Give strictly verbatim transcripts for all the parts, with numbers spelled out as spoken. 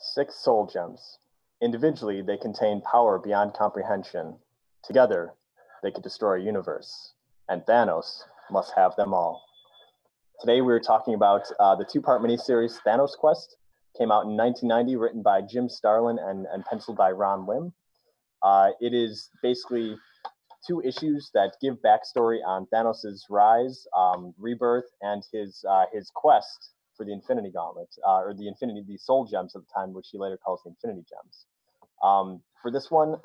six soul gems. Individually, they contain power beyond comprehension. Together, they could destroy a universe, and Thanos must have them all. Today, we're talking about uh, the two-part miniseries Thanos Quest. Came out in nineteen ninety, written by Jim Starlin and, and penciled by Ron Lim. Uh, it is basically two issues that give backstory on Thanos' rise, um, rebirth, and his uh, his quest for the Infinity Gauntlet, uh, or the Infinity, the Soul Gems at the time, which he later calls the Infinity Gems. Um, for this one,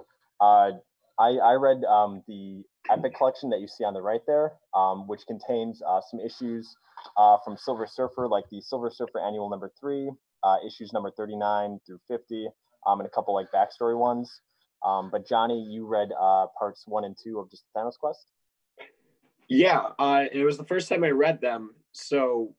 uh, I, I read um, the Epic Collection that you see on the right there, um, which contains uh, some issues uh, from Silver Surfer, like the Silver Surfer Annual Number Three, uh, issues number thirty-nine through fifty, um, and a couple like backstory ones. Um, but Johnny, you read uh, parts one and two of just Thanos Quest? Yeah, uh, it was the first time I read them. So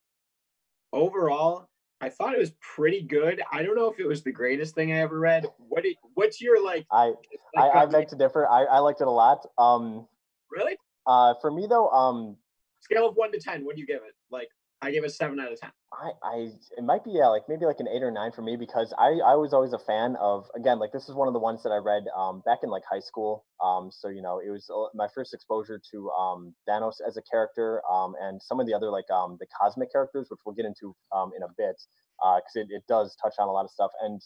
overall, I thought it was pretty good. I don't know if it was the greatest thing I ever read. What did, what's your like? I like, I, I beg to differ. I, I liked it a lot. Um, really? Uh, for me though, um, scale of one to ten, what do you give it? Like, I give it seven out of ten. I, I it might be yeah, like maybe like an eight or nine for me, because I, I was always a fan of, again, like this is one of the ones that I read um back in like high school. Um, so you know it was my first exposure to um Thanos as a character, um, and some of the other like um the cosmic characters, which we'll get into um in a bit, uh, because it, it does touch on a lot of stuff. And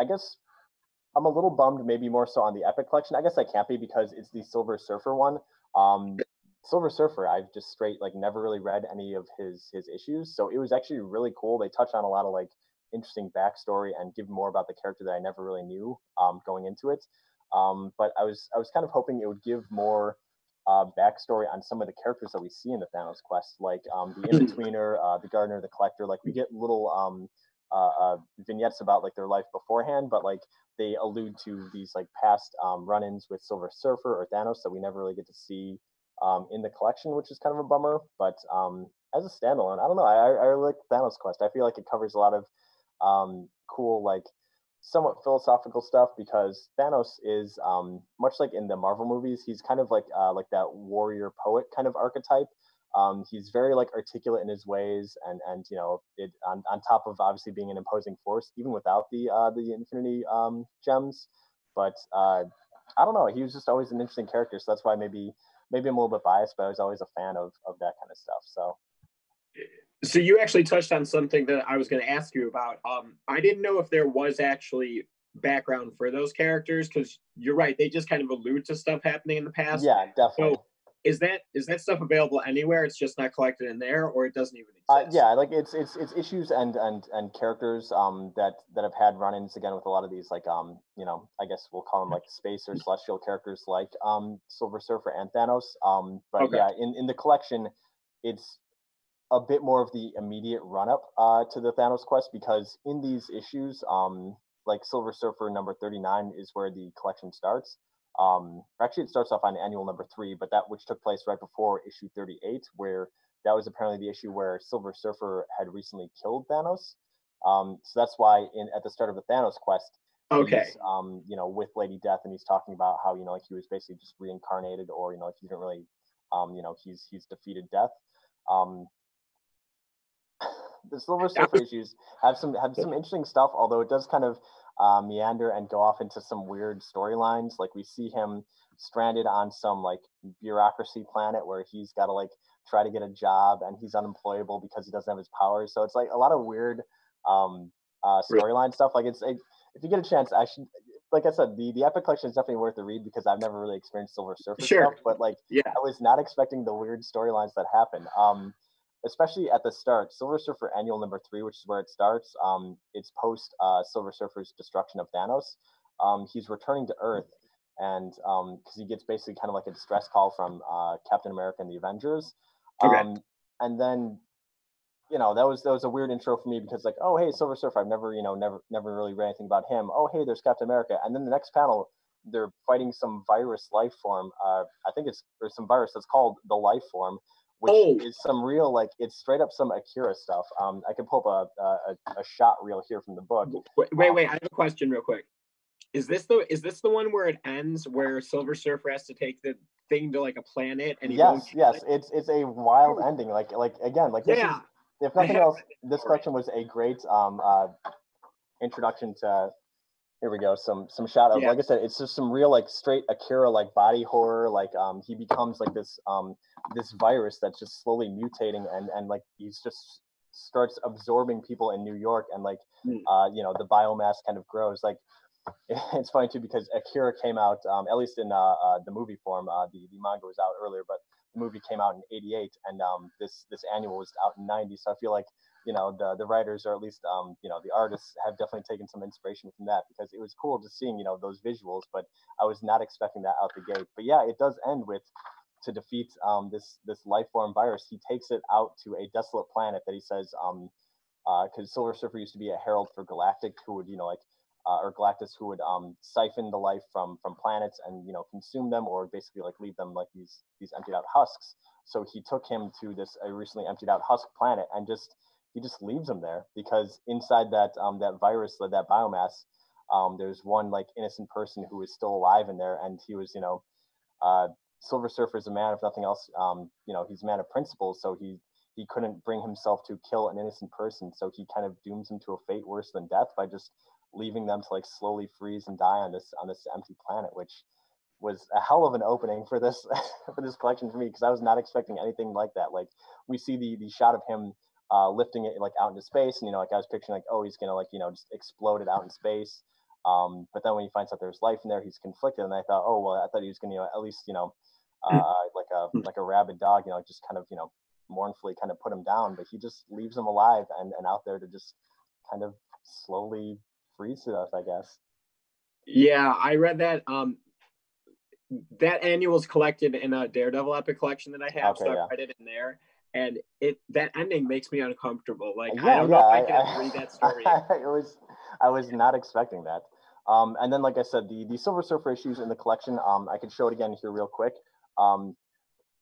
I guess I'm a little bummed, maybe more so on the Epic Collection. I guess I can't be, because it's the Silver Surfer one. Um. Silver Surfer, I've just straight like never really read any of his his issues, so it was actually really cool. They touch on a lot of like interesting backstory and give more about the character that I never really knew um, going into it. Um, but I was I was kind of hoping it would give more uh, backstory on some of the characters that we see in the Thanos Quest, like um, the In-Betweener, uh, the Gardener, the Collector. Like we get little um, uh, uh, vignettes about like their life beforehand, but like they allude to these like past um, run-ins with Silver Surfer or Thanos that we never really get to see Um, in the collection, which is kind of a bummer. But um, as a standalone, I don't know. I, I like Thanos Quest. I feel like it covers a lot of um, cool, like somewhat philosophical stuff, because Thanos is um, much like in the Marvel movies. He's kind of like uh, like that warrior poet kind of archetype. Um, he's very like articulate in his ways, and and you know it on, on top of obviously being an imposing force, even without the uh, the Infinity um, Gems. But uh, I don't know. He was just always an interesting character, so that's why maybe. Maybe I'm a little bit biased, but I was always a fan of, of that kind of stuff. So so you actually touched on something that I was going to ask you about. Um, I didn't know if there was actually background for those characters, because you're right. They just kind of allude to stuff happening in the past. Yeah, definitely. So is that is that stuff available anywhere? It's just not collected in there, or it doesn't even exist? Uh, yeah, like it's it's it's issues and and and characters um, that, that have had run-ins, again, with a lot of these, like, um you know, I guess we'll call them like space or celestial characters like um, Silver Surfer and Thanos. Um, but okay. yeah, in, in the collection, it's a bit more of the immediate run-up uh, to the Thanos Quest, because in these issues, um, like Silver Surfer number thirty-nine is where the collection starts. Um, actually, it starts off on annual number three, but that which took place right before issue thirty-eight, where that was apparently the issue where Silver Surfer had recently killed Thanos. Um, so that's why in at the start of the Thanos Quest, okay, he's, um, you know, with Lady Death, and he's talking about how, you know, like he was basically just reincarnated, or, you know, like he didn't really, um, you know, he's he's defeated death. Um, the Silver Surfer issues have some have some interesting stuff, although it does kind of Uh, meander and go off into some weird storylines. Like we see him stranded on some like bureaucracy planet where he's got to like try to get a job, and he's unemployable because he doesn't have his powers. So it's like a lot of weird um, uh, storyline stuff. Like it's it, if you get a chance, I should, like I said, the, the Epic Collection is definitely worth a read, because I've never really experienced Silver Surfer sure. stuff, but like yeah. I was not expecting the weird storylines that happen. Um, especially at the start, Silver Surfer Annual Number Three, which is where it starts. Um, it's post uh, Silver Surfer's destruction of Thanos. Um, he's returning to Earth, and um, because he gets basically kind of like a distress call from uh, Captain America and the Avengers. Um, okay. And then, you know, that was that was a weird intro for me, because like, oh hey, Silver Surfer, I've never you know never never really read anything about him. Oh hey, there's Captain America, and then the next panel, they're fighting some virus life form. Uh, I think it's or some virus that's called the life form. Which oh. is some real, like, it's straight up some Akira stuff. Um, I can pull up a, a, a shot reel here from the book. Wait, wait, um, wait, I have a question real quick. Is this the is this the one where it ends, where Silver Surfer has to take the thing to, like, a planet? And he yes, yes, it? it's it's a wild ending. Like, like again, like, this yeah. is, if nothing else, this collection was a great um, uh, introduction to, here we go, some some shout out. Yeah. Like I said, it's just some real like straight Akira like body horror. Like um he becomes like this um this virus that's just slowly mutating, and and like he's just starts absorbing people in New York, and like mm. uh you know, the biomass kind of grows. Like it's funny too, because Akira came out um at least in uh, uh the movie form. Uh the, the manga was out earlier, but the movie came out in eighty-eight, and um this this annual was out in ninety. So I feel like, you know, the the writers, or at least um you know, the artists have definitely taken some inspiration from that, because it was cool just seeing, you know, those visuals, but I was not expecting that out the gate. But yeah, it does end with, to defeat um this this life form virus, he takes it out to a desolate planet that he says um uh because Silver Surfer used to be a herald for Galactic, who would, you know, like uh, or Galactus, who would um siphon the life from from planets and, you know, consume them, or basically like leave them like these these emptied out husks. So he took him to this a recently emptied out husk planet, and just he just leaves him there, because inside that um that virus, that that biomass, um there's one like innocent person who is still alive in there, and he was, you know, uh Silver Surfer is a man, if nothing else, um, you know, he's a man of principles, so he he couldn't bring himself to kill an innocent person, so he kind of dooms him to a fate worse than death by just leaving them to like slowly freeze and die on this on this empty planet, which was a hell of an opening for this for this collection for me, because I was not expecting anything like that. Like we see the the shot of him uh, lifting it like out into space, and you know, like I was picturing like, oh, he's gonna like, you know, just explode it out in space. Um, but then when he finds out there's life in there, he's conflicted, and I thought, oh well, I thought he was gonna, you know, at least, you know, Uh, like a like a rabid dog, you know, just kind of, you know, mournfully kind of put him down, but he just leaves him alive and, and out there to just kind of slowly freeze to death, I guess. Yeah, I read that. Um, that annual's collected in a Daredevil Epic Collection that I have, okay, so yeah. I read it in there, and it that ending makes me uncomfortable. Like yeah, I don't yeah, know if I, I can read that story. It was I was not expecting that. Um, and then like I said, the the Silver Surfer issues in the collection. Um, I can show it again here real quick. Um,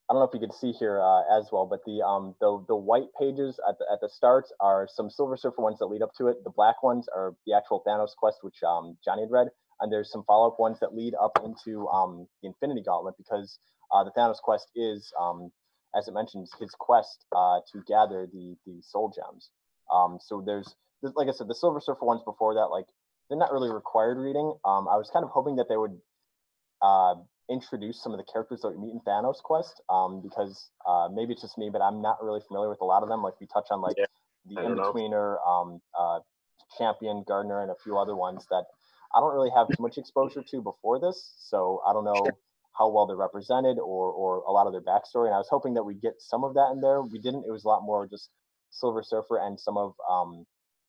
I don't know if you can see here uh, as well, but the um the the white pages at the at the start are some Silver Surfer ones that lead up to it. The black ones are the actual Thanos Quest, which um Johnny had read, and there's some follow up ones that lead up into um the Infinity Gauntlet, because uh, the Thanos Quest is um as it mentions his quest uh to gather the the Soul Gems. Um, so there's like I said, the Silver Surfer ones before that, like they're not really required reading. Um, I was kind of hoping that they would uh. introduce some of the characters that we meet in Thanos Quest, um, because uh, maybe it's just me, but I'm not really familiar with a lot of them. Like we touch on like yeah, the In-Betweener, um, uh, Champion, Gardener, and a few other ones that I don't really have too much exposure to before this. So I don't know sure. how well they're represented or or a lot of their backstory. And I was hoping that we'd get some of that in there. We didn't. It was a lot more just Silver Surfer and some of um,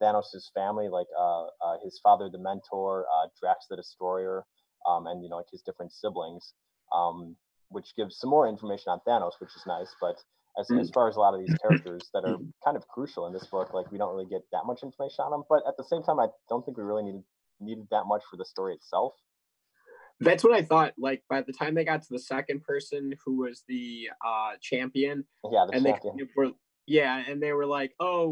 Thanos' family, like uh, uh, his father, the Mentor, uh, Drax the Destroyer, Um, and you know, like his different siblings, um, which gives some more information on Thanos, which is nice. But as, as far as a lot of these characters that are kind of crucial in this book, like we don't really get that much information on them. But at the same time, I don't think we really needed needed that much for the story itself. That's what I thought. Like by the time they got to the second person, who was the uh, champion, yeah, the and champion. They were yeah, and they were like, "Oh,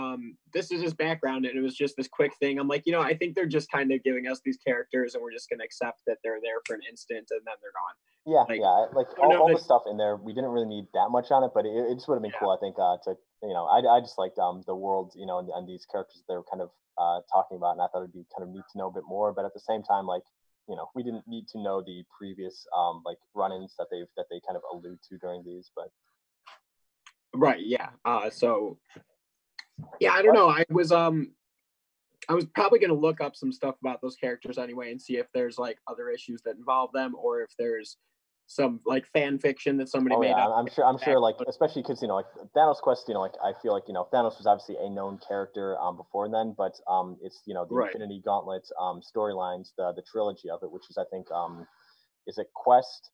um, this is his background," and it was just this quick thing. I'm like, you know, I think they're just kind of giving us these characters, and we're just going to accept that they're there for an instant, and then they're gone. Yeah, like, yeah, like all, all the stuff in there, we didn't really need that much on it, but it, it just would have been yeah. cool, I think, uh, to you know, I I just liked um the world, you know, and, and these characters they were kind of uh talking about, and I thought it'd be kind of neat to know a bit more. But at the same time, like you know, we didn't need to know the previous um like run-ins that they've that they kind of allude to during these, but. Right, yeah. Uh, so, yeah, I don't know. I was um, I was probably going to look up some stuff about those characters anyway and see if there's, like, other issues that involve them or if there's some, like, fan fiction that somebody oh, made yeah. up. I'm sure, I'm sure, like, especially because, you know, like, Thanos Quest, you know, like, I feel like, you know, Thanos was obviously a known character um, before then, but um, it's, you know, the right. Infinity Gauntlet um, storylines, the, the trilogy of it, which is, I think, um, is it Quest?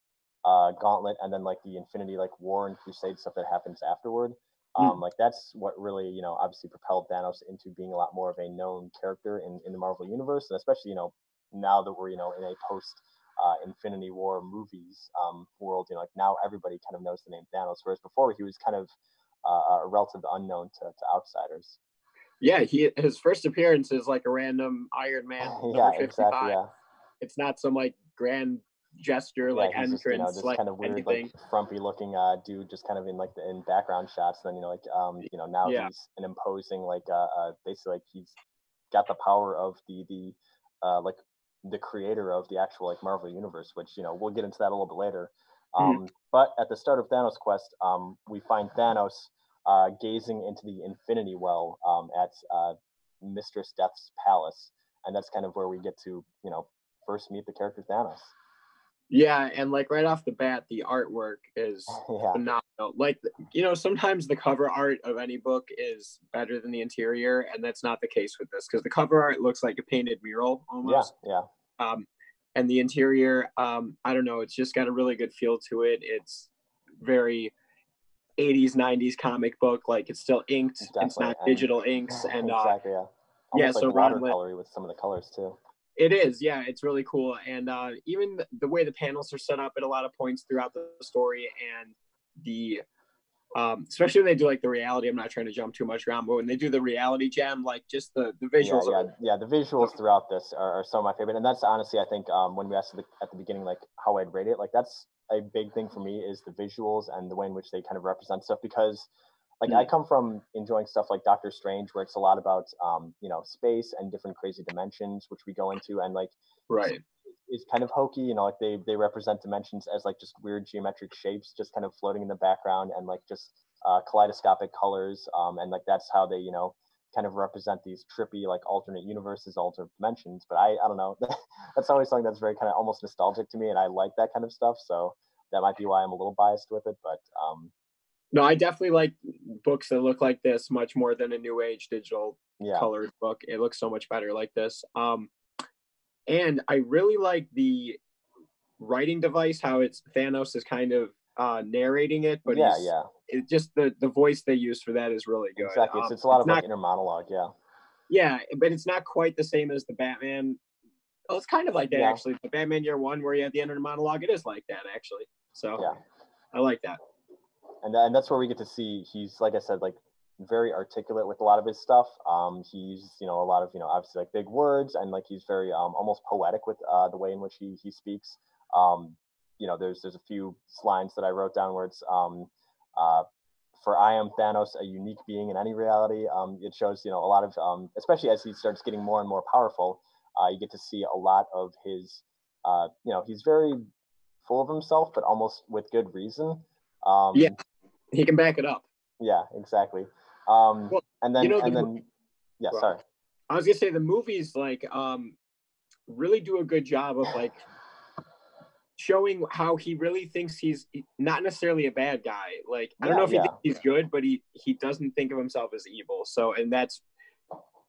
Uh, Gauntlet, and then like the Infinity like War and Crusade stuff that happens afterward. Um, mm. Like that's what really, you know, obviously propelled Thanos into being a lot more of a known character in, in the Marvel Universe, and especially, you know, now that we're, you know, in a post uh, Infinity War movies um, world, you know, like now everybody kind of knows the name Thanos, whereas before he was kind of uh, a relative unknown to, to outsiders. Yeah, he his first appearance is like a random Iron Man. yeah, exactly. Yeah. It's not some like grand gesture yeah, like entrance just, you know, just like kind of weird anything. Like frumpy looking uh dude just kind of in like the in background shots, and then you know like um you know now yeah. he's an imposing like uh, uh basically like he's got the power of the the uh, like the creator of the actual like Marvel universe, which, you know, we'll get into that a little bit later. Um, mm. But at the start of Thanos Quest, um, we find Thanos uh, gazing into the Infinity Well um, at uh, Mistress Death's palace, and that's kind of where we get to, you know, first meet the character Thanos. Yeah, and like right off the bat, the artwork is yeah. phenomenal. Like, you know, sometimes the cover art of any book is better than the interior, and that's not the case with this, because the cover art looks like a painted mural almost. Yeah, yeah. Um, and the interior, um, I don't know, it's just got a really good feel to it. It's very eighties, nineties comic book. Like, it's still inked. Definitely. It's not and, digital inks. And uh, exactly, yeah. Almost yeah, so like watercolory with some of the colors too. It is, yeah, it's really cool. And uh, even the way the panels are set up at a lot of points throughout the story, and the, um, especially when they do like the reality, I'm not trying to jump too much around, but when they do the reality gem, like just the, the visuals. Yeah, yeah, yeah, the visuals throughout this are, are some of my favorite. And that's honestly, I think um, when we asked at the, at the beginning, like how I'd rate it, like that's a big thing for me is the visuals and the way in which they kind of represent stuff, because like I come from enjoying stuff like Doctor Strange, where it's a lot about, um, you know, space and different crazy dimensions, which we go into, and like, right, it's kind of hokey, you know, like they, they represent dimensions as like just weird geometric shapes, just kind of floating in the background, and like just uh, kaleidoscopic colors. Um, and like, that's how they, you know, kind of represent these trippy, like alternate universes, alternate dimensions. But I, I don't know, that's always something that's very kind of almost nostalgic to me. And I like that kind of stuff. So that might be why I'm a little biased with it, but, um, no, I definitely like books that look like this much more than a new age digital yeah. colored book. It looks so much better like this. Um, and I really like the writing device, how it's Thanos is kind of uh, narrating it, but yeah, yeah. It just the, the voice they use for that is really good. Exactly. Um, it's, it's a lot it's of not, like inner monologue. Yeah. Yeah. But it's not quite the same as the Batman. Well, it's kind of like that, yeah. actually. The Batman Year One, where you have the inner monologue, it is like that, actually. So yeah. I like that. And, and that's where we get to see he's, like I said, like very articulate with a lot of his stuff. Um, he's, you know, a lot of, you know, obviously like big words, and like he's very um, almost poetic with uh, the way in which he, he speaks. Um, you know, there's there's a few lines that I wrote down where it's, um, uh, for I am Thanos, a unique being in any reality. Um, it shows, you know, a lot of, um, especially as he starts getting more and more powerful, uh, you get to see a lot of his, uh, you know, he's very full of himself, but almost with good reason. Um, yeah, he can back it up. Yeah, exactly. Um, well, and then, you know, the and then, movie, yeah. Bro, sorry, I was gonna say the movies like um, really do a good job of like showing how he really thinks he's not necessarily a bad guy. Like I don't yeah, know if yeah. he thinks he's good, but he he doesn't think of himself as evil. So, and that's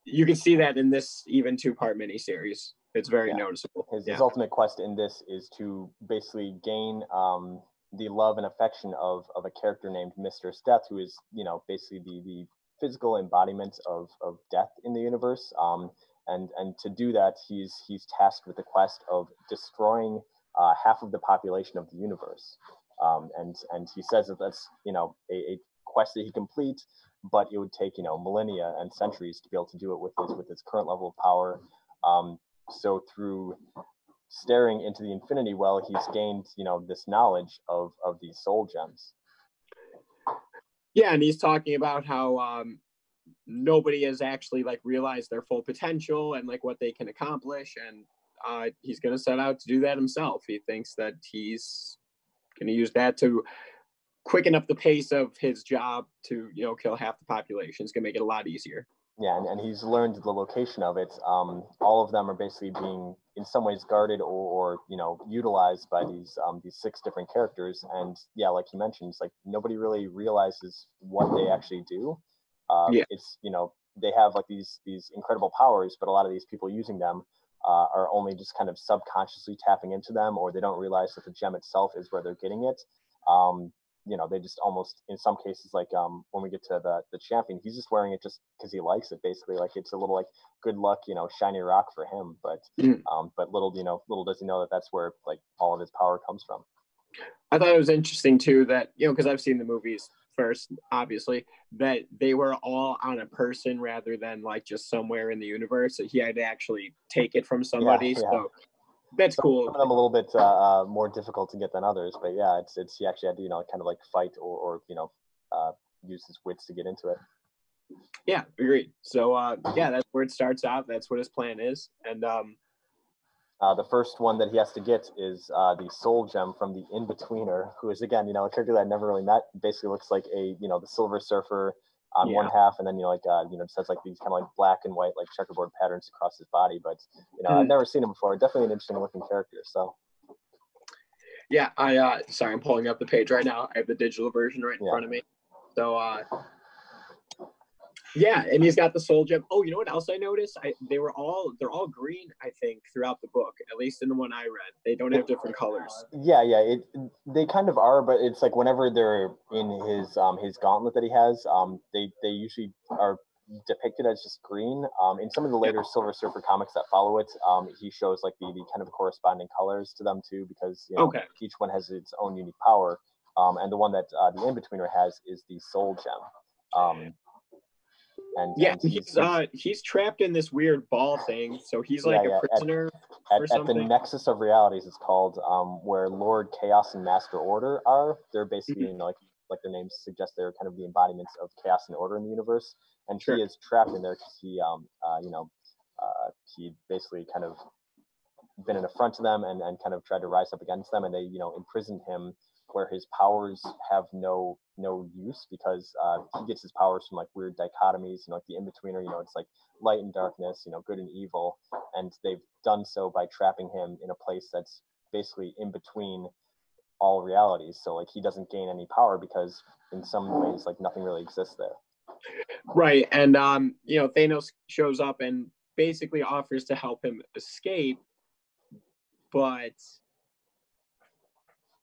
you can see that in this even two part miniseries. It's very yeah. noticeable. His, yeah. his ultimate quest in this is to basically gain. Um, the love and affection of of a character named Mistress Death, who is, you know, basically the the physical embodiment of of death in the universe. Um, and and to do that, he's he's tasked with the quest of destroying uh, half of the population of the universe. Um, and and he says that that's, you know, a, a quest that he complete, but it would take, you know, millennia and centuries to be able to do it with his with his current level of power. Um, so through staring into the Infinity Well, he's gained, you know, this knowledge of of these soul gems. Yeah, and he's talking about how um, nobody has actually like realized their full potential and like what they can accomplish, and uh, he's going to set out to do that himself. He thinks that he's going to use that to quicken up the pace of his job to, you know, kill half the population. It's going to make it a lot easier. Yeah, and, and he's learned the location of it. Um, all of them are basically being, in some ways, guarded or, or you know, utilized by these um, these six different characters. And yeah, like you mentioned, it's like nobody really realizes what they actually do. Um, yeah. It's, you know, they have like these these incredible powers, but a lot of these people using them uh, are only just kind of subconsciously tapping into them, or they don't realize that the gem itself is where they're getting it. Um, you know, they just almost, in some cases, like um, when we get to the the champion, he's just wearing it just because he likes it, basically. Like it's a little like good luck, you know, shiny rock for him. But mm. um, but little, you know, little does he know that that's where like all of his power comes from. I thought it was interesting too that, you know, because I've seen the movies first, obviously, that they were all on a person rather than like just somewhere in the universe. So he had to actually take it from somebody. Yeah, yeah. So. That's some, cool. Some of them a little bit uh, uh, more difficult to get than others, but yeah, it's it's he actually had to, you know, kind of like fight or, or you know, uh, use his wits to get into it. Yeah, agreed. So uh, yeah, that's where it starts out. That's what his plan is. And um, uh, the first one that he has to get is uh, the Soul Gem from the In-Betweener, who is, again, you know, a character that I never really met. Basically looks like a, you know, the Silver Surfer on yeah. one half, and then, you know, like, uh, you know, just has like these kind of like black and white, like checkerboard patterns across his body. But, you know, mm. I've never seen him before. Definitely an interesting looking character. So. Yeah, I, uh, sorry, I'm pulling up the page right now. I have the digital version right in yeah. front of me. So, uh, yeah, and he's got the Soul Gem. Oh, you know what else I noticed? I, they were all, they're all green, I think, throughout the book, at least in the one I read. They don't have different colors. Yeah, yeah, it, they kind of are, but it's like whenever they're in his, um, his gauntlet that he has, um, they, they usually are depicted as just green. Um, in some of the later Silver Surfer comics that follow it, um, he shows like the, the kind of corresponding colors to them too, because you know, okay. each one has its own unique power. Um, and the one that uh, the In-Betweener has is the Soul Gem. Um, and yeah, and he's, he's, uh, he's trapped in this weird ball thing, so he's like yeah, yeah. a prisoner at, or at, something. At the Nexus of Realities, it's called, um, where Lord Chaos and Master Order are. They're basically mm-hmm. you know, like like their names suggest, they're kind of the embodiments of chaos and order in the universe. And sure. he is trapped in there because he, um, uh, you know, uh, he basically kind of been an affront to them and, and kind of tried to rise up against them. And they, you know, imprisoned him where his powers have no no use, because uh, he gets his powers from like weird dichotomies, you know, like the In-Betweener, you know, it's like light and darkness, you know, good and evil. And they've done so by trapping him in a place that's basically in between all realities. So like he doesn't gain any power because in some ways, like nothing really exists there. Right, and um, you know, Thanos shows up and basically offers to help him escape, but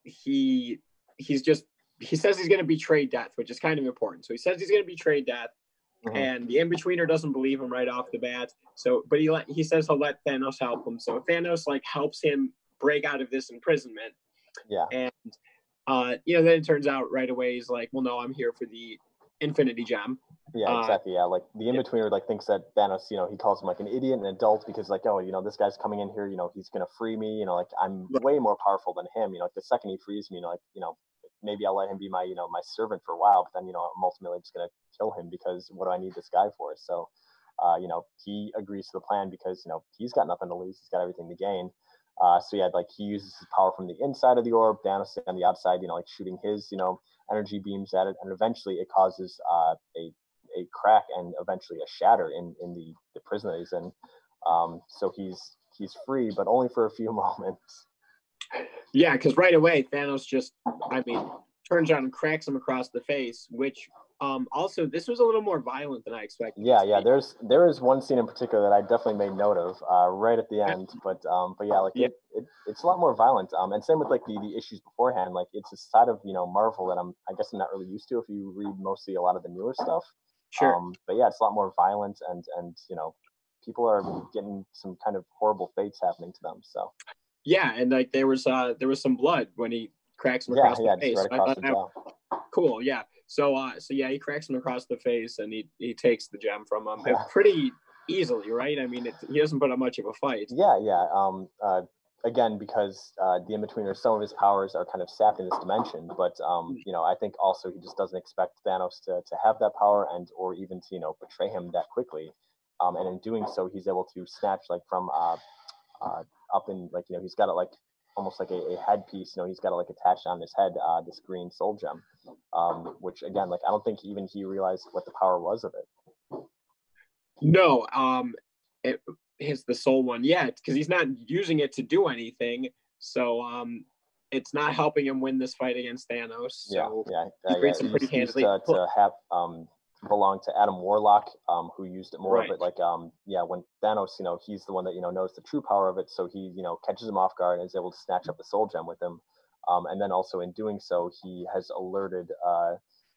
he he's just he says he's going to betray Death, which is kind of important. So he says he's going to betray Death, mm-hmm. and the In-Betweener doesn't believe him right off the bat. So, but he let, he says he'll let Thanos help him. So Thanos like helps him break out of this imprisonment. Yeah, and uh, you know, then it turns out right away he's like, well, no, I'm here for the Infinity Gem. Yeah, exactly. Yeah, like the In-Betweener like thinks that Thanos, you know, he calls him like an idiot and an adult because like, oh, you know, this guy's coming in here, you know, he's gonna free me, you know, like I'm way more powerful than him, you know, like the second he frees me, you know, like, you know, maybe I'll let him be my, you know, my servant for a while, but then, you know, I'm ultimately just gonna kill him because what do I need this guy for? So, uh, you know, he agrees to the plan because, you know, he's got nothing to lose, he's got everything to gain. Uh, so yeah, like he uses his power from the inside of the orb, Thanos on the outside, you know, like shooting his, you know, energy beams at it, and eventually it causes uh, a a crack and eventually a shatter in in the the prison that he's in. Um, so he's he's free, but only for a few moments. Yeah, because right away Thanos just, I mean, turns around and cracks him across the face, which. Um, also, this was a little more violent than I expected. Yeah, yeah. There's there is one scene in particular that I definitely made note of uh, right at the end. But um, but yeah, like yeah. It, it, it's a lot more violent. Um, and same with like the, the issues beforehand. Like it's a side of you know Marvel that I'm I guess I'm not really used to if you read mostly a lot of the newer stuff. Sure. Um, but yeah, it's a lot more violent, and and you know people are getting some kind of horrible fates happening to them. So. Yeah, and like there was uh there was some blood when he cracks him across yeah, the yeah, face. Right across I, the I, I, cool. Yeah. So, uh, so yeah, he cracks him across the face, and he, he takes the gem from him yeah. pretty easily, right? I mean, it, he doesn't put up much of a fight. Yeah, yeah. Um, uh, again, because uh, the In-Betweener, some of his powers are kind of sapped in this dimension, but um, you know, I think also he just doesn't expect Thanos to to have that power and or even to you know betray him that quickly. Um, and in doing so, he's able to snatch like from uh, uh, up in like you know he's got it like. almost like a, a headpiece, you know, he's got to like attached on his head, uh, this green Soul Gem, um, which again, like, I don't think even he realized what the power was of it. No, um, it, his, the soul one yet, because he's not using it to do anything. So um, it's not helping him win this fight against Thanos. So yeah, yeah, he creates yeah, some pretty handily. To, to have, um, belonged to Adam Warlock, um, who used it more, right. but like, um, yeah, when Thanos, you know, he's the one that, you know, knows the true power of it, so he, you know, catches him off guard and is able to snatch up the Soul Gem with him, um, and then also in doing so, he has alerted uh,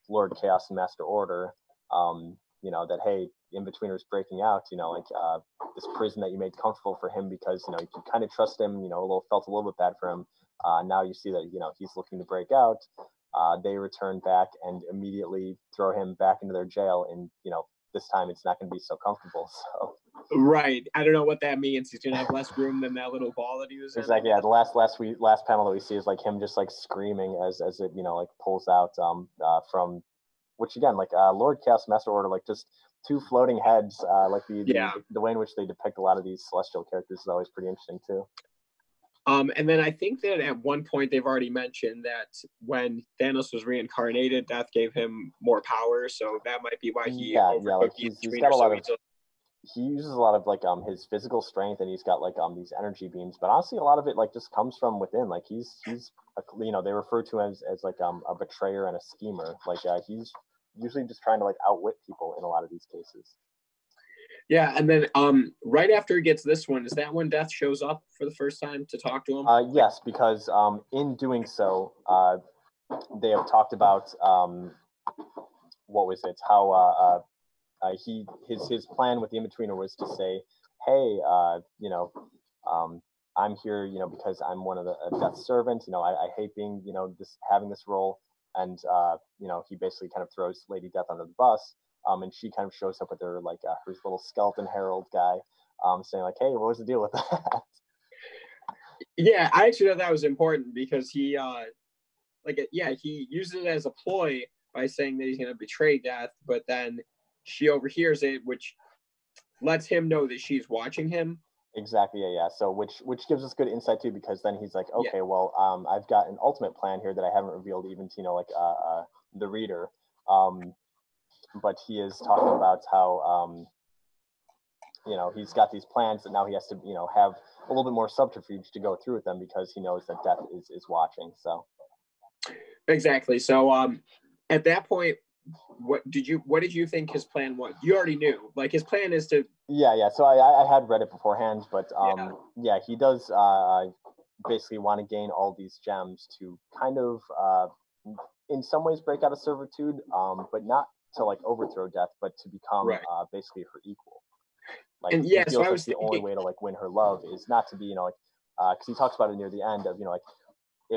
Lord Chaos and Master Order, um, you know, that, hey, In-Betweener's breaking out, you know, like, uh, this prison that you made comfortable for him because, you know, you kind of trust him, you know, a little felt a little bit bad for him, uh, now you see that, you know, he's looking to break out. Uh, they return back and immediately throw him back into their jail, and you know this time it's not going to be so comfortable. So right, I don't know what that means. He's going to have less room than that little ball that he was in. Exactly. Yeah, the last last we last panel that we see is like him just like screaming as as it you know like pulls out um uh, from which again, like uh, Lord Chaos, Master Order, like just two floating heads, uh, like the, yeah. the the way in which they depict a lot of these celestial characters is always pretty interesting too. Um, and then I think that at one point they've already mentioned that when Thanos was reincarnated, Death gave him more power, so that might be why he yeah, yeah, like he's, he's got a lot of, he uses a lot of like um his physical strength, and he's got like um these energy beams, but honestly a lot of it like just comes from within. Like he's he's a, you know, they refer to him as, as like um a betrayer and a schemer. Like uh, he's usually just trying to like outwit people in a lot of these cases. Yeah, and then um, right after he gets this one, is that when Death shows up for the first time to talk to him? Uh, yes, because um, in doing so, uh, they have talked about, um, what was it, how uh, uh, he his, his plan with the In-Betweener was to say, hey, uh, you know, um, I'm here, you know, because I'm one of the uh, Death's servants, you know, I, I hate being, you know, this, having this role, and, uh, you know, he basically kind of throws Lady Death under the bus. Um, and she kind of shows up with her, like, uh, her little skeleton herald guy, um, saying, like, hey, what was the deal with that? Yeah, I actually thought that was important because he, uh, like, yeah, he uses it as a ploy by saying that he's going to betray Death, but then she overhears it, which lets him know that she's watching him. Exactly, yeah, yeah. So, which which gives us good insight, too, because then he's like, okay, yeah. well, um, I've got an ultimate plan here that I haven't revealed even to, you know, like, uh, uh, the reader. Um But he is talking about how, um, you know, he's got these plans that now he has to, you know, have a little bit more subterfuge to go through with them because he knows that Death is, is watching, so. Exactly. So um, at that point, what did you, what did you think his plan was? You already knew. Like, his plan is to... Yeah, yeah. So I, I had read it beforehand, but um, yeah. yeah, he does uh, basically want to gain all these gems to kind of, uh, in some ways, break out of servitude, um, but not to like overthrow Death, but to become right. uh, basically her equal. Like, and yeah, so I was like thinking... the only way to like win her love is not to be, you know, like, because uh, he talks about it near the end of, you know, like,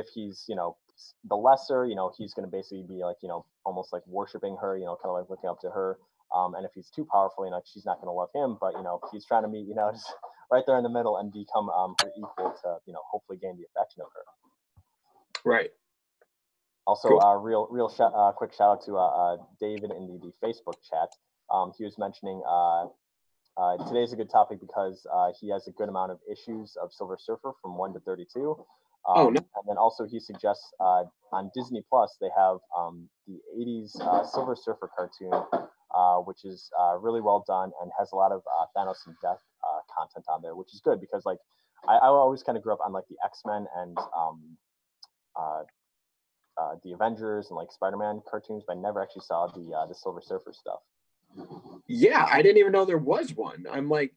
if he's, you know, the lesser, you know, he's going to basically be like, you know, almost like worshiping her, you know, kind of like looking up to her. Um, and if he's too powerful, you know, she's not going to love him, but, you know, he's trying to meet, you know, just right there in the middle and become um, her equal to, you know, hopefully gain the affection of her. Right. Also, cool. uh, real, real sh uh, quick shout out to uh, uh, David in the, the Facebook chat. Um, he was mentioning uh, uh, today's a good topic because uh, he has a good amount of issues of Silver Surfer from one to thirty-two. Um, oh, no. And then also he suggests uh, on Disney Plus they have um, the eighties uh, Silver Surfer cartoon, uh, which is uh, really well done and has a lot of uh, Thanos and Death uh, content on there, which is good because like I, I always kind of grew up on like the X-Men and um, uh, Uh, the Avengers and like Spider-Man cartoons, but I never actually saw the uh, the Silver Surfer stuff. Yeah, I didn't even know there was one. I'm like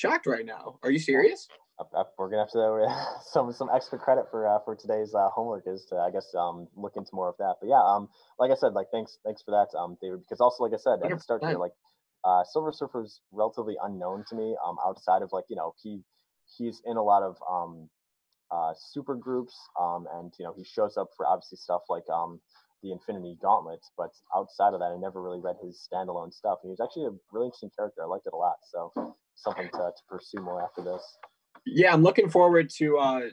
shocked right now. Are you serious? Up, up, we're gonna have to uh, some some extra credit for uh, for today's uh, homework is to I guess um look into more of that. But yeah, um like I said, like thanks thanks for that, um David, because also like I said at the start here, like uh, Silver Surfer is relatively unknown to me um outside of like you know he he's in a lot of um. Uh, super groups, um, and you know he shows up for obviously stuff like um, the Infinity Gauntlet, but outside of that I never really read his standalone stuff, and he was actually a really interesting character. I liked it a lot, so something to, to pursue more after this. Yeah, I'm looking forward to uh,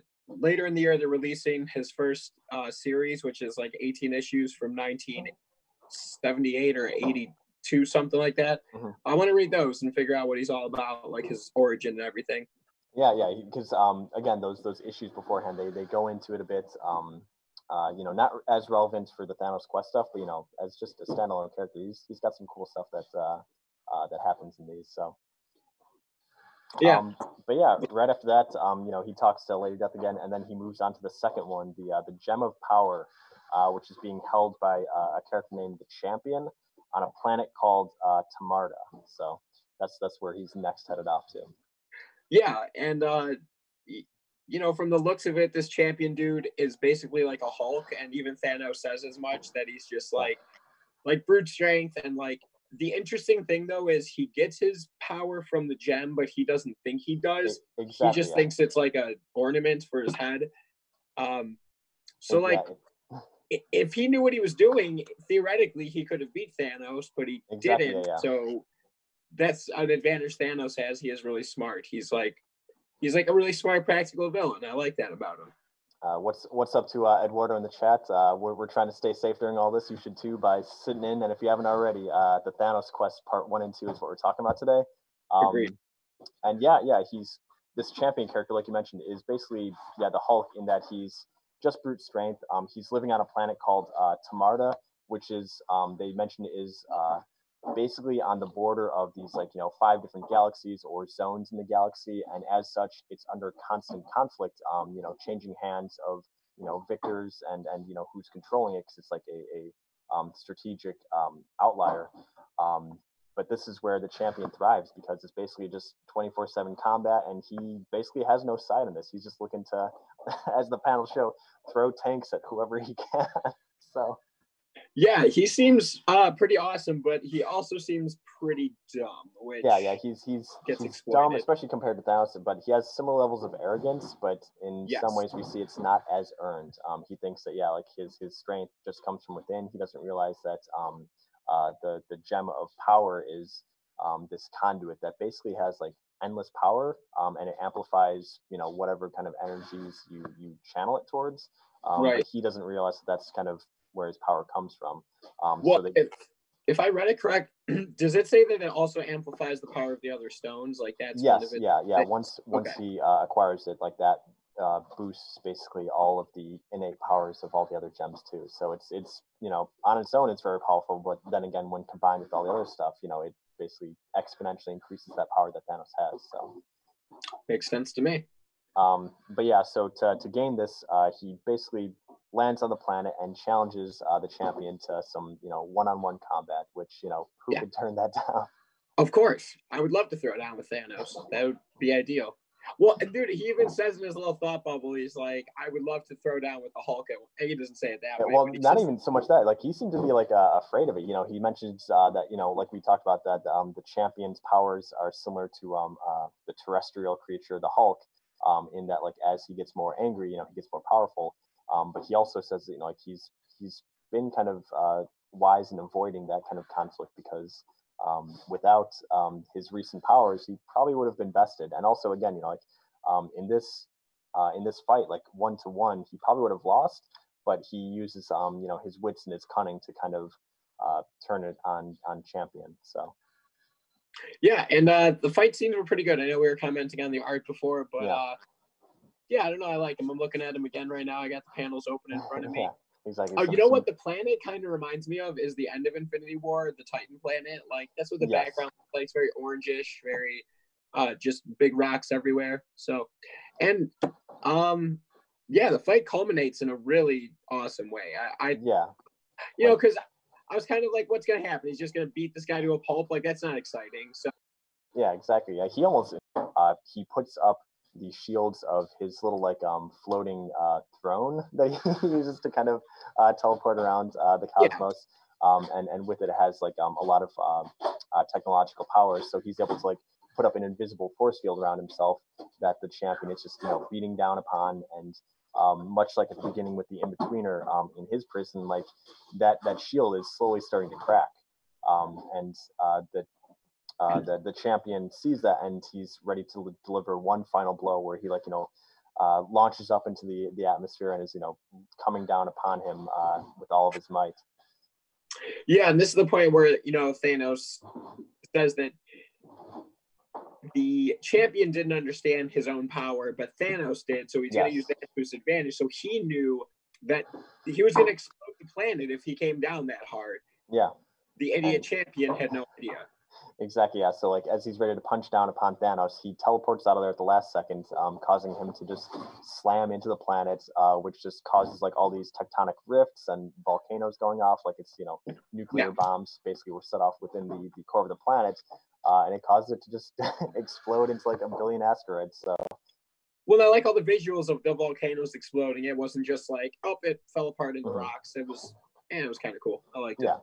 later in the year they're releasing his first uh, series, which is like eighteen issues from nineteen seventy-eight or eighty-two, something like that. Mm-hmm. I want to read those and figure out what he's all about, like his origin and everything. Yeah, yeah, because um, again, those those issues beforehand, they they go into it a bit. Um, uh, you know, not as relevant for the Thanos Quest stuff, but you know, as just a standalone character, he's he's got some cool stuff that uh, uh, that happens in these. So yeah, um, but yeah, right after that, um, you know, he talks to Lady Death again, and then he moves on to the second one, the uh, the Gem of Power, uh, which is being held by uh, a character named the Champion on a planet called uh, Tamarda. So that's that's where he's next headed off to. Yeah, and, uh, you know, from the looks of it, this Champion dude is basically like a Hulk, and even Thanos says as much, that he's just like, like brute strength, and like, the interesting thing, though, is he gets his power from the gem, but he doesn't think he does. Exactly, he just yeah. thinks it's like a ornament for his head. Um, so, exactly. like, if he knew what he was doing, theoretically, he could have beat Thanos, but he exactly, didn't, yeah. so... That's an advantage Thanos has. He is really smart. He's like, he's like a really smart, practical villain. I like that about him. Uh, what's what's up to uh, Eduardo in the chat? Uh, we're, we're trying to stay safe during all this. You should too by sitting in. And if you haven't already, uh, the Thanos Quest Part One and Two is what we're talking about today. Um, Agreed. And yeah, yeah, he's this champion character, like you mentioned, is basically yeah the Hulk in that he's just brute strength. Um, he's living on a planet called uh, Tamarda, which is um, they mentioned is uh, basically on the border of these like you know five different galaxies or zones in the galaxy, and as such it's under constant conflict, um you know changing hands of you know victors and and you know who's controlling it, because it's like a, a um strategic um outlier. Um but this is where the champion thrives, because it's basically just twenty-four seven combat, and he basically has no side in this. He's just looking to, as the panel show, throw tanks at whoever he can. So yeah, he seems uh, pretty awesome, but he also seems pretty dumb. Which yeah, yeah, he's he's, gets he's dumb, especially compared to Thanos. But he has similar levels of arrogance, but in yes. some ways we see it's not as earned. Um, he thinks that yeah, like his his strength just comes from within. He doesn't realize that um, uh, the the gem of power is um, this conduit that basically has like endless power, um, and it amplifies you know whatever kind of energies you you channel it towards. Um, right. But he doesn't realize that that's kind of where his power comes from. Um, well, so they, if, if I read it correct, does it say that it also amplifies the power of the other stones? Like that's yes, one of it, yeah, yeah. That, once once okay. he uh, acquires it, like that uh, boosts basically all of the innate powers of all the other gems too. So it's it's you know on its own it's very powerful, but then again when combined with all the other stuff, you know it basically exponentially increases that power that Thanos has. So makes sense to me. Um, but yeah, so to to gain this, uh, he basically lands on the planet and challenges uh, the champion to some, you know, one-on-one combat, which, you know, who yeah. could turn that down? Of course. I would love to throw it down with Thanos. That would be ideal. Well, dude, he even says in his little thought bubble, he's like, I would love to throw down with the Hulk. And he doesn't say it that yeah, way. Well, not says, even so much that. Like, he seemed to be, like, uh, afraid of it. You know, he mentions uh, that, you know, like we talked about that um, the champion's powers are similar to um, uh, the terrestrial creature, the Hulk, um, in that, like, as he gets more angry, you know, he gets more powerful. Um, but he also says that, you know, like he's he's been kind of uh, wise in avoiding that kind of conflict, because um, without um, his recent powers, he probably would have been bested. And also, again, you know, like um, in this uh, in this fight, like one to one, he probably would have lost. But he uses, um, you know, his wits and his cunning to kind of uh, turn it on on Champion. So. Yeah, and uh, the fight scenes were pretty good. I know we were commenting on the art before, but. Yeah. Uh, Yeah, I don't know. I like him. I'm looking at him again right now. I got the panels open in front of me. Yeah, exactly. Oh, you know what the planet kind of reminds me of is the end of Infinity War, the Titan planet. Like, that's what the yes. background looks like. It's very orangish, very uh, just big rocks everywhere. So, and um, yeah, the fight culminates in a really awesome way. I, I yeah, you know, because I was kind of like, what's going to happen? He's just going to beat this guy to a pulp. Like, that's not exciting. So, yeah, exactly. Yeah, he almost uh, he puts up the shields of his little like um floating uh throne that he uses to kind of uh teleport around uh the cosmos. Yeah. um and and with it, it has like um a lot of um uh, uh, technological powers, so he's able to like put up an invisible force field around himself that the champion is just you know beating down upon. And um much like at the beginning with the In-Betweener um in his prison, like that that shield is slowly starting to crack, um and uh the Uh, the, the champion sees that, and he's ready to l- deliver one final blow, where he like you know uh, launches up into the the atmosphere and is you know coming down upon him uh, with all of his might. Yeah, and this is the point where you know Thanos says that the champion didn't understand his own power, but Thanos did, so he's yes. going to use that to his advantage. So he knew that he was going to explode the planet if he came down that hard. Yeah, the idiot and- champion had no idea. Exactly, yeah. So, like, as he's ready to punch down upon Thanos, he teleports out of there at the last second, um, causing him to just slam into the planet, uh, which just causes, like, all these tectonic rifts and volcanoes going off. Like, it's, you know, nuclear yeah. bombs basically were set off within the, the core of the planet, uh, and it causes it to just explode into, like, a billion asteroids, so. Well, I like all the visuals of the volcanoes exploding. It wasn't just, like, oh, it fell apart into mm-hmm. rocks. It was, and it was kind of cool. I liked yeah. it.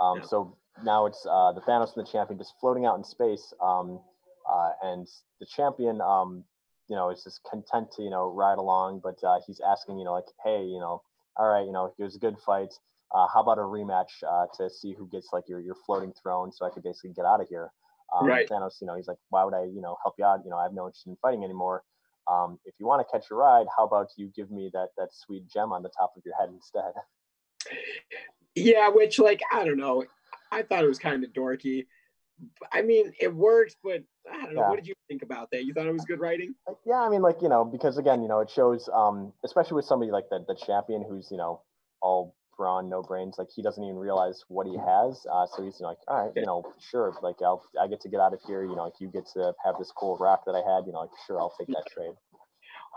Um, yeah. So now it's uh, the Thanos and the champion just floating out in space, um, uh, and the champion, um, you know, is just content to you know ride along, but uh, he's asking, you know, like, hey, you know, all right, you know, it was a good fight. Uh, how about a rematch uh, to see who gets like your your floating throne, so I could basically get out of here. Um, right. Thanos, you know, he's like, why would I, you know, help you out? You know, I have no interest in fighting anymore. Um, if you want to catch a ride, how about you give me that that sweet gem on the top of your head instead? Yeah, which, like, I don't know. I thought it was kind of dorky. I mean, it works, but I don't know. Yeah. What did you think about that? You thought it was good writing? Yeah, I mean, like, you know, because again, you know, it shows, um, especially with somebody like the, the champion who's, you know, all brawn, no brains, like he doesn't even realize what he has. Uh, so he's, you know, like, all right, you know, sure, like I'll, I get to get out of here. You know, like you get to have this cool rock that I had, you know, like sure, I'll take that trade.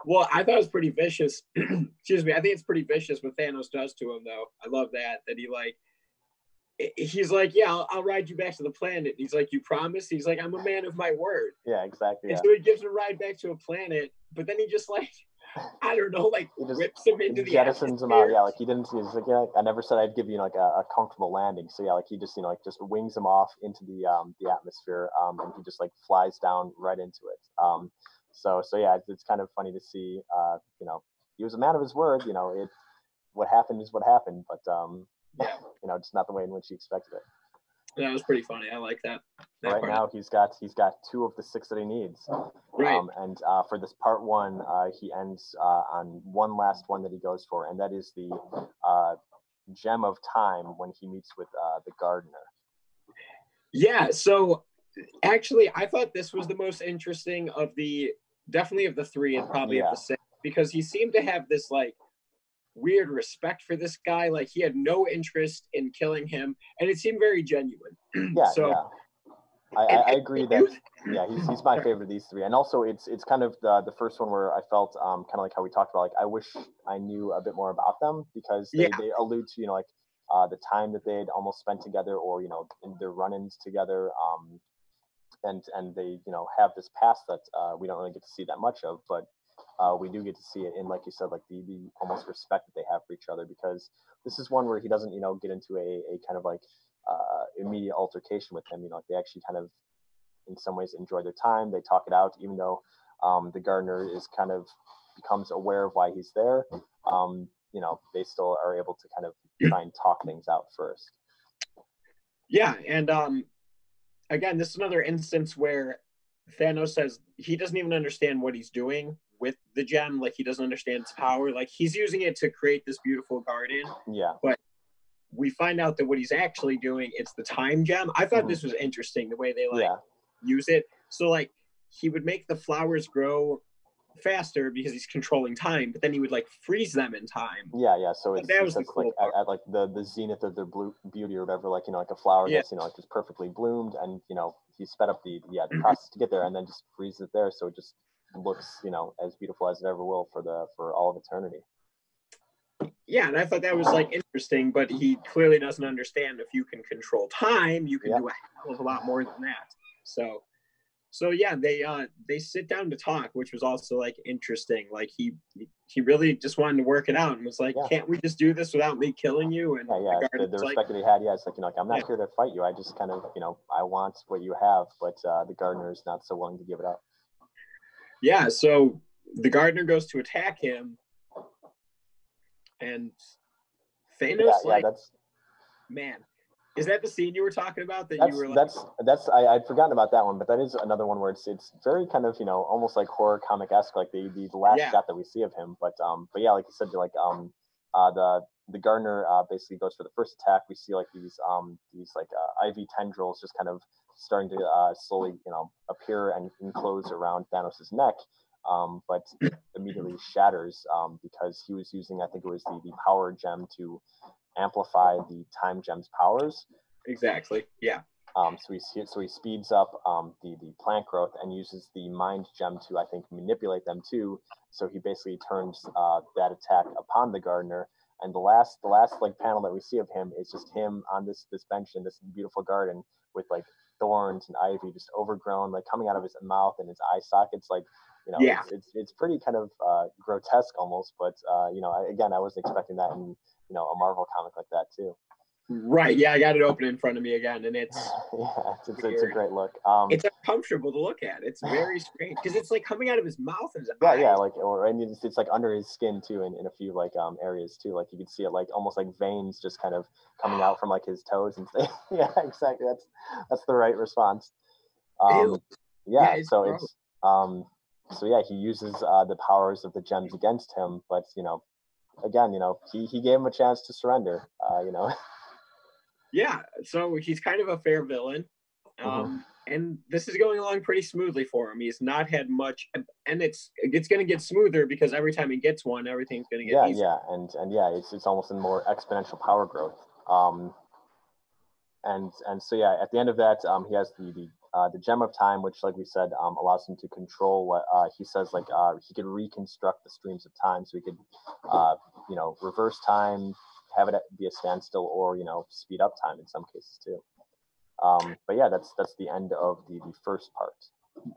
Well, I thought it was pretty vicious. Excuse me. I think it's pretty vicious what Thanos does to him, though. I love that, that he like, he's like, yeah, I'll, I'll ride you back to the planet. And he's like, you promise? He's like, I'm a man of my word. Yeah, exactly. And yeah. So he gives him a ride back to a planet, but then he just like, I don't know, like he just whips him into the jettisons him out. Yeah, like he didn't. He's like, yeah, I never said I'd give you like a, a comfortable landing. So yeah, like he just, you know, like just wings him off into the um the atmosphere, um, and he just like flies down right into it. Um, so so yeah, it's, it's kind of funny to see. Uh, you know, he was a man of his word. You know, it what happened is what happened, but um. Yeah. You know, just not the way in which he expected it. That yeah, was pretty funny. I like that. that right part. Now he's got he's got two of the six that he needs. Right. Um, and uh, for this part one, uh, he ends uh, on one last one that he goes for, and that is the uh, gem of time when he meets with uh, the Gardener. Yeah. So actually, I thought this was the most interesting of the definitely of the three, and probably yeah. of the six, because he seemed to have this like weird respect for this guy. Like he had no interest in killing him, and it seemed very genuine. Yeah, so yeah. I, and, I agree that yeah, he's, he's my favorite of these three. And also it's it's kind of the the first one where I felt um kind of like how we talked about, like I wish I knew a bit more about them, because they, yeah. they allude to, you know, like uh the time that they'd almost spent together, or you know, in their run-ins together, um and and they, you know, have this past that uh we don't really get to see that much of, but Uh, we do get to see it in, like you said, like the, the almost respect that they have for each other, because this is one where he doesn't, you know, get into a, a kind of like uh, immediate altercation with him. You know, like they actually kind of, in some ways, enjoy their time. They talk it out, even though um, the Gardener is kind of becomes aware of why he's there. Um, you know, they still are able to kind of try and talk things out first. Yeah, and um, again, this is another instance where Thanos says he doesn't even understand what he's doing with the gem. Like he doesn't understand its power. Like he's using it to create this beautiful garden. Yeah. But we find out that what he's actually doing, it's the time gem. I thought mm-hmm. this was interesting, the way they like yeah. use it. So like he would make the flowers grow faster because he's controlling time, but then he would like freeze them in time. Yeah, yeah. So it's, that was it's cool like at, at like the, the zenith of their blue beauty or whatever, like, you know, like a flower yeah. that's, you know, like just perfectly bloomed, and you know, he sped up the yeah the process to get there, and then just freezes it there, so it just looks, you know, as beautiful as it ever will for the for all of eternity. Yeah, and I thought that was like interesting, but he clearly doesn't understand if you can control time, you can yep. do a hell of a lot more than that. So so yeah, they uh they sit down to talk, which was also like interesting. Like he he really just wanted to work it out and was like, yeah. can't we just do this without me killing you? And yeah, yeah. the, the respect like, that he had, yeah, it's like, you know, like, I'm not yeah. here to fight you. I just kind of, you know, I want what you have, but uh the Gardener is not so willing to give it up. Yeah, so the Gardener goes to attack him, and Thanos, yeah, yeah, like, that's, man, is that the scene you were talking about that you were like? That's, that's, I, I'd forgotten about that one, but that is another one where it's it's very kind of, you know, almost like horror comic-esque, like the, the last yeah. shot that we see of him, but um, but yeah, like you said, like um, uh, the the Gardener uh, basically goes for the first attack. We see like these um, these like uh, ivy tendrils just kind of starting to uh, slowly, you know, appear and enclose around Thanos' neck, um, but immediately shatters um, because he was using, I think it was the, the power gem to amplify the time gem's powers. Exactly, yeah. Um, so, he, so he speeds up um, the, the plant growth and uses the mind gem to, I think, manipulate them too. So he basically turns uh, that attack upon the Gardener. And the last, the last like panel that we see of him is just him on this this bench in this beautiful garden with like thorns and ivy just overgrown, like coming out of his mouth and his eye sockets. Like, you know, yeah. it's, it's it's pretty kind of uh, grotesque almost. But uh, you know, I, again, I wasn't expecting that in, you know, a Marvel comic like that too. Right. Yeah, I got it open in front of me again, and it's yeah, it's, it's, it's a great look. Um, it's uncomfortable to look at. It's very strange because it's like coming out of his mouth and his yeah, eyes. yeah, like or and it's, it's like under his skin too, and in, in a few like um areas too. Like you can see it, like almost like veins just kind of coming out from like his toes and things. Yeah, exactly. That's that's the right response. Um, yeah, yeah. It's so gross. it's um So yeah, he uses uh, the powers of the gems against him, but you know, again, you know, he he gave him a chance to surrender. Uh, you know. Yeah, so he's kind of a fair villain, um, mm-hmm. and this is going along pretty smoothly for him. He's not had much, and it's it's going to get smoother because every time he gets one, everything's going to get yeah, easier. Yeah, and and yeah, it's it's almost in more exponential power growth. Um, and and so yeah, at the end of that, um, he has the the. Uh, the Gem of Time, which, like we said, um, allows him to control what uh, he says, like uh, he could reconstruct the streams of time, so he could, uh, you know, reverse time, have it be a standstill, or, you know, speed up time in some cases too. Um, but yeah, that's that's the end of the, the first part.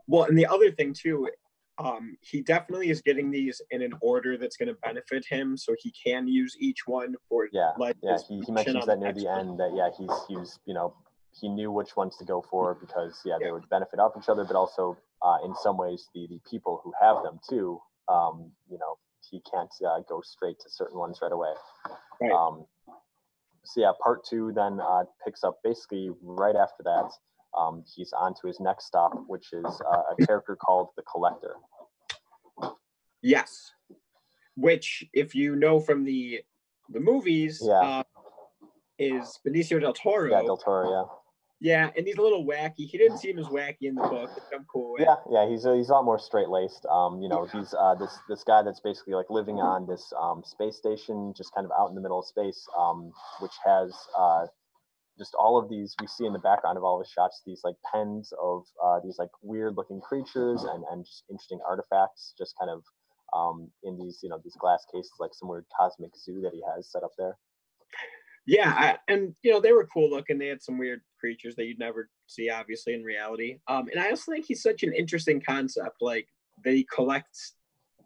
Well, and the other thing too, um, he definitely is getting these in an order that's going to benefit him, so he can use each one for. Yeah, like yeah. He, he mentions that near the end that yeah, he's he's you know. He knew which ones to go for because, yeah, they would benefit off each other, but also uh, in some ways the, the people who have them too, um, you know, he can't uh, go straight to certain ones right away. Right. Um, so, yeah, part two then uh, picks up basically right after that. Um, he's on to his next stop, which is uh, a character called the Collector. Yes, which, if you know from the, the movies, yeah. uh, is Benicio Del Toro. Yeah, Del Toro, yeah. Yeah, and he's a little wacky. He didn't seem as wacky in the book. I'm cool with. Yeah, yeah, he's a, he's a lot more straight laced. Um, you know, yeah. he's uh, this this guy that's basically like living on this um, space station, just kind of out in the middle of space, um, which has uh, just all of these. We see in the background of all the shots these like pens of uh, these like weird looking creatures and and just interesting artifacts, just kind of um, in these you know these glass cases, like some weird cosmic zoo that he has set up there. Yeah, I, and, you know, they were cool looking. They had some weird creatures that you'd never see, obviously, in reality. Um, and I also think he's such an interesting concept, like, that he collects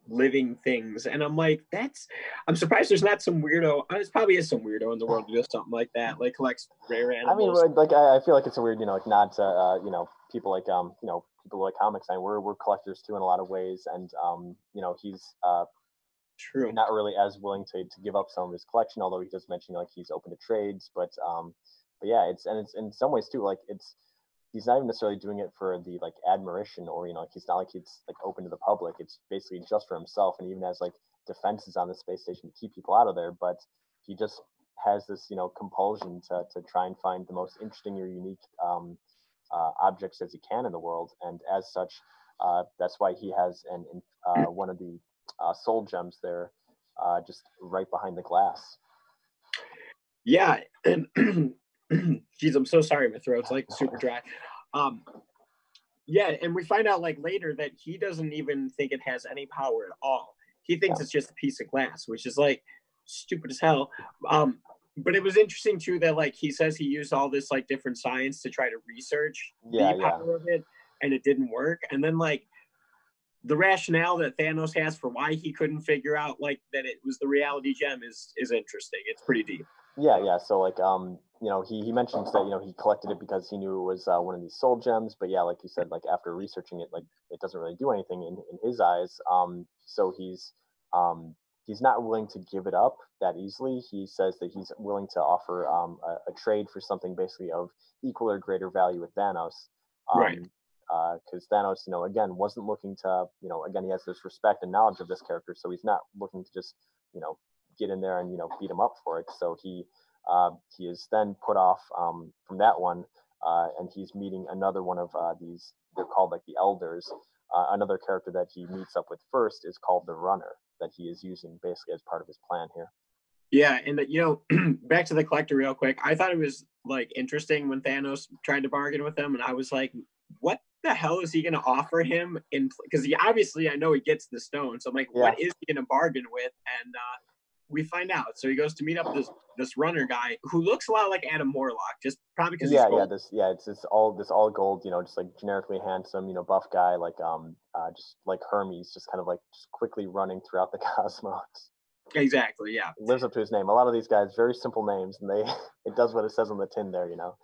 living things. And I'm like, that's, I'm surprised there's not some weirdo, there probably is some weirdo in the world who does something like that, like collects rare animals. I mean, like, I feel like it's a weird, you know, like, not, uh, you know, people like, um, you know, people like comics, and we're, we're collectors, too, in a lot of ways. And, um, you know, he's, uh, True. Not really as willing to, to give up some of his collection, although he does mention like he's open to trades. But um, but yeah, it's and it's in some ways too like it's he's not even necessarily doing it for the like admiration or you know like he's not like he's like open to the public. It's basically just for himself, and he even has like defenses on the space station to keep people out of there. But he just has this you know compulsion to to try and find the most interesting or unique um, uh, objects as he can in the world, and as such, uh, that's why he has an uh, one of the Uh, soul gems there uh, just right behind the glass. Yeah, and geez, I'm so sorry, my throat's like super dry. Um, yeah, and we find out like later that he doesn't even think it has any power at all. He thinks yeah. it's just a piece of glass, which is like stupid as hell. Um, but it was interesting too that like he says he used all this like different science to try to research yeah, the power yeah. of it, and it didn't work. And then like the rationale that Thanos has for why he couldn't figure out like that it was the reality gem is is interesting. It's pretty deep. Yeah, yeah. So like um, you know, he he mentions that you know he collected it because he knew it was uh, one of these soul gems. But yeah, like you said, like after researching it, like it doesn't really do anything in, in his eyes. Um, so he's um he's not willing to give it up that easily. He says that he's willing to offer um a, a trade for something basically of equal or greater value with Thanos. Um, right. Because uh, Thanos, you know, again, wasn't looking to, you know, again, he has this respect and knowledge of this character, so he's not looking to just, you know, get in there and, you know, beat him up for it. So he uh, he is then put off um, from that one, uh, and he's meeting another one of uh, these, they're called, like, the Elders. Uh, another character that he meets up with first is called the Runner, that he is using basically as part of his plan here. Yeah, and, that, you know, back to the Collector real quick. I thought it was, like, interesting when Thanos tried to bargain with him, and I was like, what the hell is he going to offer him in, because he obviously, I know he gets the stone. So I'm like, yeah. what is he going to bargain with? And uh, we find out. So he goes to meet up with this, this runner guy who looks a lot like Adam Warlock, just probably because yeah, he's gold. Yeah, this, yeah, it's this all, this all gold, you know, just like generically handsome, you know, buff guy, like um, uh, just like Hermes, just kind of like just quickly running throughout the cosmos. Exactly. Yeah. It lives up to his name. A lot of these guys, very simple names, and they, it does what it says on the tin there, you know?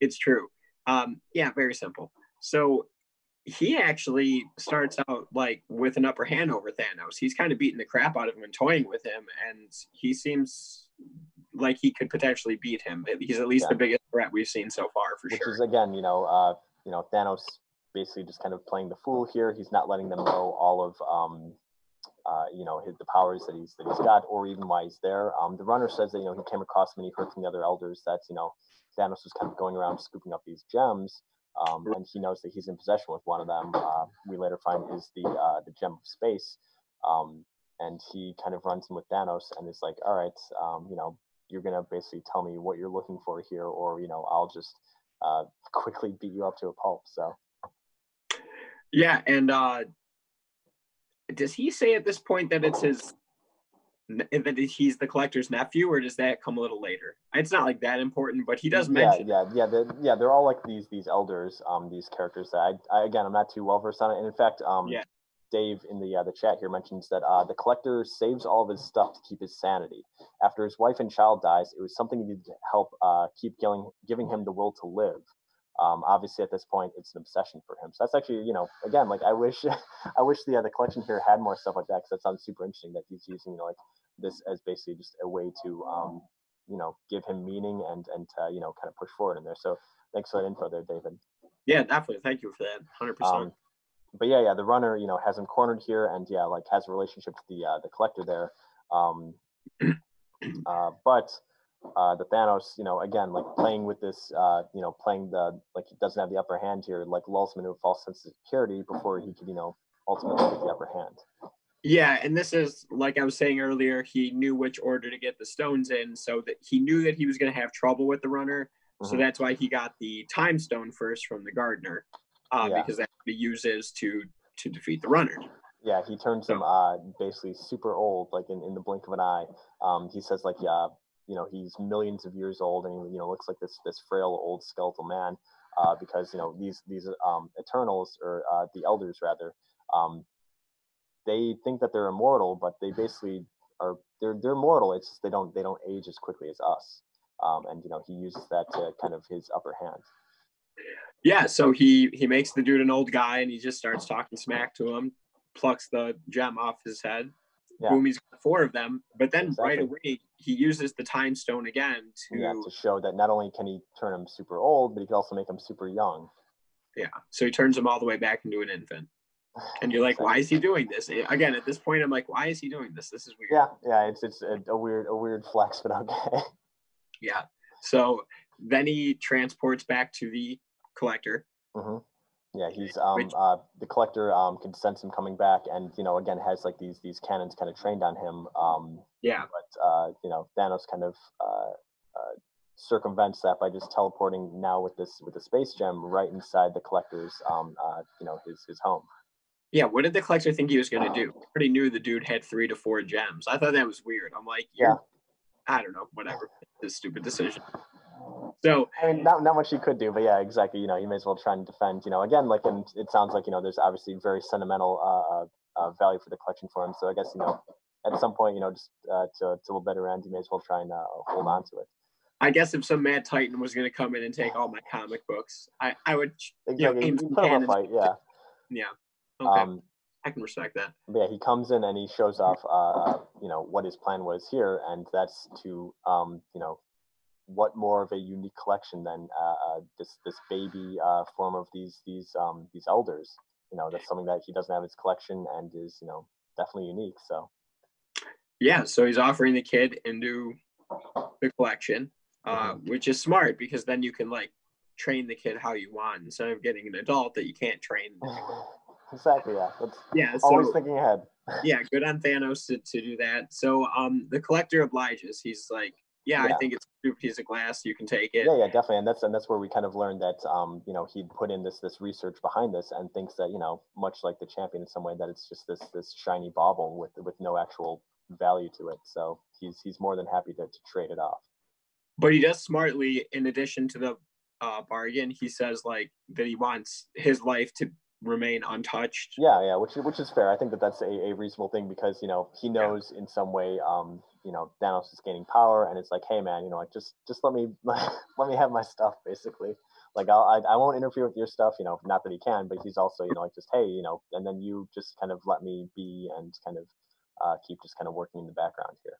It's true. Um, yeah, very simple. So he actually starts out like with an upper hand over Thanos. He's kind of beating the crap out of him and toying with him. And he seems like he could potentially beat him. He's at least yeah. the biggest threat we've seen so far, for Which sure. Which is, again, you know, uh, you know, Thanos basically just kind of playing the fool here. He's not letting them know all of um, uh, you know, his, the powers that he's that he's got, or even why he's there. Um, the runner says that, you know, he came across him and he heard from the other elders that, you know, Thanos was kind of going around scooping up these gems, um, and he knows that he's in possession with one of them. Uh, we later find is the uh, the gem of space, um, and he kind of runs in with Thanos and is like, all right, um, you know, you're gonna basically tell me what you're looking for here, or, you know, I'll just uh, quickly beat you up to a pulp. So. Yeah, and uh, does he say at this point that it's his, that he's the collector's nephew, or does that come a little later? It's not like that important, but he does mention. Yeah, yeah, yeah. They're, yeah, they're all like these these elders, um, these characters that I, I again, I'm not too well versed on it. And in fact, um, yeah. Dave in the uh, the chat here mentions that uh, the collector saves all of his stuff to keep his sanity. After his wife and child dies, it was something he needed to help uh, keep going, giving him the will to live. Um, obviously, at this point, it's an obsession for him. So that's actually, you know, again, like I wish, I wish the uh, the collection here had more stuff like that, because that sounds super interesting. That he's using, you know, like this as basically just a way to, um, you know, give him meaning and and uh, you know, kind of push forward in there. So thanks for that info there, David. Yeah, definitely. Thank you for that. Hundred um, percent. But yeah, yeah, the runner, you know, has him cornered here, and yeah, like has a relationship to the uh, the collector there. Um, uh, but. Uh, the Thanos, you know, again, like playing with this, uh, you know, playing the, like he doesn't have the upper hand here, like lulls him into a false sense of security before he could, you know, ultimately get the upper hand. Yeah, and this is, like I was saying earlier, he knew which order to get the stones in, so that he knew that he was going to have trouble with the runner, mm-hmm. so that's why he got the time stone first from the Gardener, uh, yeah. because that's what he uses to, to defeat the runner. Yeah, he turns so. him uh, basically super old, like in, in the blink of an eye. Um, he says, like, yeah, you know, he's millions of years old, and he, you know, looks like this this frail old skeletal man, uh, because, you know, these these um, Eternals, or uh, the Elders rather, um, they think that they're immortal, but they basically are they're they're mortal. It's just they don't they don't age as quickly as us, um, and you know, he uses that to kind of his upper hand. Yeah, so he he makes the dude an old guy, and he just starts talking smack to him, plucks the gem off his head. Yeah. Boom, he's got four of them, but then exactly. right away he uses the time stone again to, yeah, to show that not only can he turn him super old, but he can also make him super young. Yeah, so he turns him all the way back into an infant, and you're like, exactly. why is he doing this? Again, at this point, I'm like, why is he doing this? This is weird. Yeah, yeah, it's it's a, a weird a weird flex, but okay. Yeah, so then he transports back to the collector. Mm-hmm. Yeah, he's um uh the collector um consents him coming back, and you know, again, has like these these cannons kind of trained on him. Um yeah. But uh you know, Thanos kind of uh, uh circumvents that by just teleporting now with this with the space gem right inside the collector's um uh you know, his his home. Yeah, what did the collector think he was gonna um, do? He already knew the dude had three to four gems. I thought that was weird. I'm like, yeah, I don't know, whatever. This stupid decision. So I mean, not not much he could do, but yeah, exactly. You know, you may as well try and defend. You know, again, like, and it sounds like, you know, there's obviously very sentimental uh, uh, value for the collection for him. So I guess, you know, at some point, you know, just uh, to to a better end, you may as well try and uh, hold on to it. I guess if some mad titan was going to come in and take all my comic books, I I would you exactly. know, aim you put him a fight, yeah, yeah. Okay. Um, I can respect that. But yeah, he comes in and he shows off, uh, you know, what his plan was here, and that's to, um, you know. what more of a unique collection than uh, uh, this this baby uh, form of these these um, these elders? You know, that's something that he doesn't have in his collection and is, you know, definitely unique. So yeah, so he's offering the kid into the collection, uh, which is smart, because then you can like train the kid how you want instead of getting an adult that you can't train. Exactly. Yeah. That's yeah. So, always thinking ahead. Yeah. Good on Thanos to to do that. So um, the collector obliges. He's like. Yeah, yeah, I think it's a new piece of glass. You can take it. Yeah, yeah, definitely. And that's and that's where we kind of learned that, um, you know, he'd put in this this research behind this, and thinks that, you know, much like the champion in some way, that it's just this this shiny bauble with with no actual value to it. So he's he's more than happy to, to trade it off. But he does smartly, in addition to the uh, bargain, he says like that he wants his life to remain untouched. Yeah, yeah, which which is fair. I think that that's a, a reasonable thing, because, you know, he knows yeah. in some way, um, you know, Thanos is gaining power, and it's like, hey man, you know, like just just let me let me have my stuff, basically. Like I'll, I I won't interfere with your stuff, you know. Not that he can, but he's also, you know, like just hey, you know, and then you just kind of let me be, and kind of uh, keep just kind of working in the background here.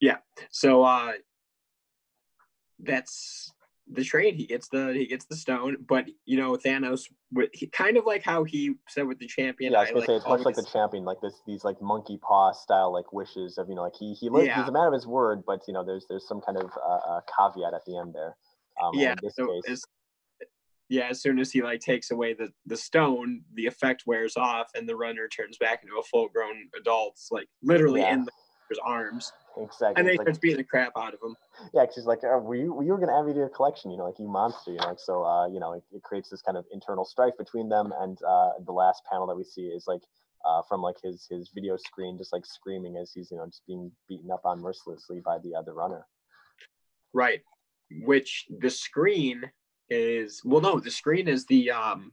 Yeah. So uh, that's the trade. He gets the he gets the stone, but you know Thanos, he, kind of like how he said with the champion. Yeah, I was gonna I, say like, it's much like the champion, like this these like monkey paw style like wishes of you know like he he yeah. he's a man of his word, but you know there's there's some kind of uh, caveat at the end there. Um, yeah. In this so case. As, yeah, as soon as he like takes away the the stone, the effect wears off, and the runner turns back into a full grown adult, like literally yeah. in the runner's arms. Exactly. And they starts like, beating the crap out of him. Yeah, because he's like, oh, we, we were going to add me to your collection, you know, like, you monster, you know, like, so, uh, you know, it, it creates this kind of internal strife between them, and uh, the last panel that we see is, like, uh, from, like, his, his video screen just, like, screaming as he's, you know, just being beaten up on mercilessly by the other runner. Right, which the screen is, well, no, the screen is the, um,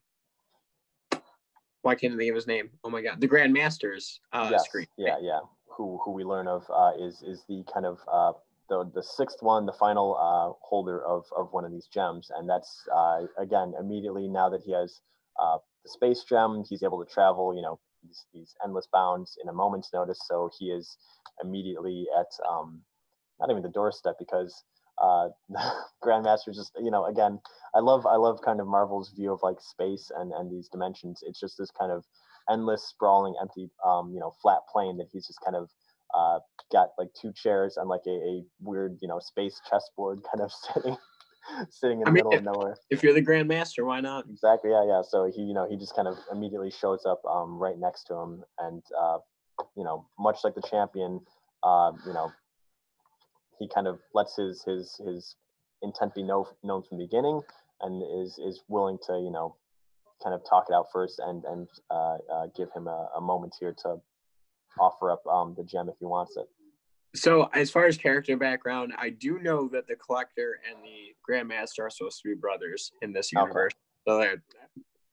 why can't I think of his name? Oh, my God, the Grandmaster's uh, yes. screen. Yeah, yeah. Who, who we learn of uh, is is the kind of uh, the the sixth one, the final uh, holder of of one of these gems, and that's uh, again immediately now that he has uh, the space gem, he's able to travel, you know, these, these endless bounds in a moment's notice. So he is immediately at um, not even the doorstep because uh, Grandmaster just you know again I love I love kind of Marvel's view of like space and and these dimensions. It's just this kind of endless sprawling empty um you know flat plane that he's just kind of uh got like two chairs and like a, a weird you know space chessboard kind of sitting sitting in the I mean, middle of nowhere. If you're the Grandmaster, why not? Exactly. Yeah, yeah. So he you know he just kind of immediately shows up um right next to him, and uh you know much like the champion, uh you know he kind of lets his his his intent be know, known from the beginning, and is is willing to you know kind of talk it out first and and uh, uh, give him a, a moment here to offer up um, the gem if he wants it. So as far as character background, I do know that the Collector and the Grandmaster are supposed to be brothers in this universe. Okay. So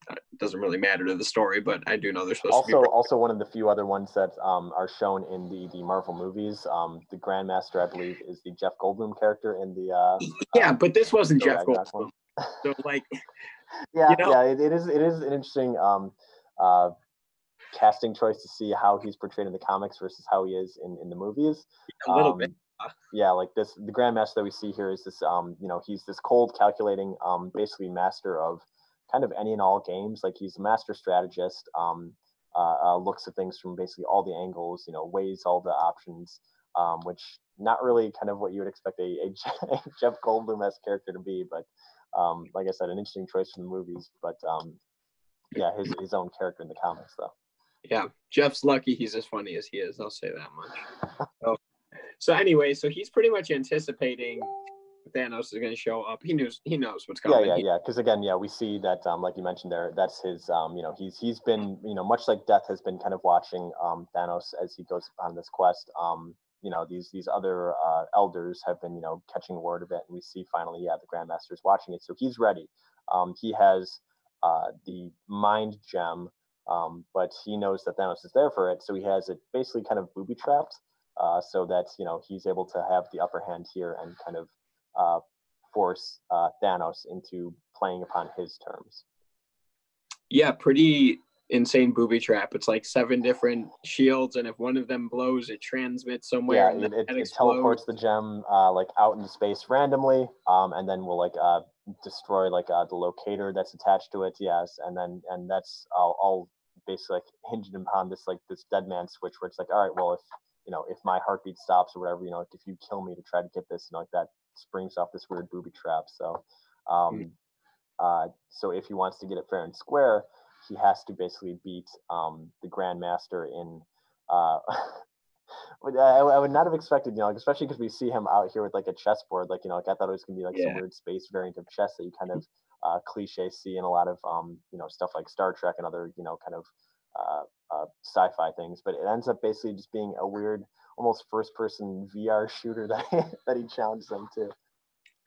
that doesn't really matter to the story, but I do know they're supposed also, to be brothers. Also one of the few other ones that um, are shown in the, the Marvel movies. Um, the Grandmaster, I believe, is the Jeff Goldblum character in the... Uh, yeah, um, but this wasn't Jeff Goldblum. So like... Yeah, you know? yeah, it, it is. It is an interesting um, uh, casting choice to see how he's portrayed in the comics versus how he is in, in the movies. A little um, bit. Yeah, like this, the Grandmaster that we see here is this. Um, you know, he's this cold, calculating, um, basically master of kind of any and all games. Like he's a master strategist. Um, uh, uh, looks at things from basically all the angles. You know, weighs all the options. Um, which not really kind of what you would expect a, a Jeff Goldblum-esque character to be, but. Um, like I said, an interesting choice from the movies, but um, yeah, his his own character in the comics, though. Yeah, Jeff's lucky he's as funny as he is. I'll say that much. so, so anyway, so he's pretty much anticipating Thanos is going to show up. He knows he knows what's coming. Yeah, yeah, yeah. Because again, yeah, we see that, um, like you mentioned there, that's his. Um, you know, he's he's been, you know, much like Death has been kind of watching um, Thanos as he goes on this quest. Um, you know, these these other uh, elders have been, you know, catching word of it. And we see finally, yeah, the Grandmaster's watching it. So he's ready. Um, he has uh, the mind gem, um, but he knows that Thanos is there for it. So he has it basically kind of booby-trapped uh, so that, you know, he's able to have the upper hand here and kind of uh, force uh, Thanos into playing upon his terms. Yeah, pretty... insane booby trap. It's like seven different shields, and if one of them blows, it transmits somewhere. Yeah, and it, it, it teleports the gem uh, like out into space randomly, um, and then will like uh, destroy like uh, the locator that's attached to it. Yes, and then and that's uh, all basically like hinged upon this like this dead man switch, where it's like, all right, well, if you know if my heartbeat stops or whatever, you know, if you kill me to try to get this, you know, like that springs off this weird booby trap. So, um, mm. uh, so if he wants to get it fair and square, he has to basically beat um, the Grandmaster in. Uh, I, I would not have expected, you know, like, especially because we see him out here with like a chessboard. Like, you know, like I thought it was gonna be like yeah. some weird space variant of chess that you kind of uh, cliche see in a lot of um, you know stuff like Star Trek and other you know kind of uh, uh, sci-fi things. But it ends up basically just being a weird, almost first-person V R shooter that that he challenged them to.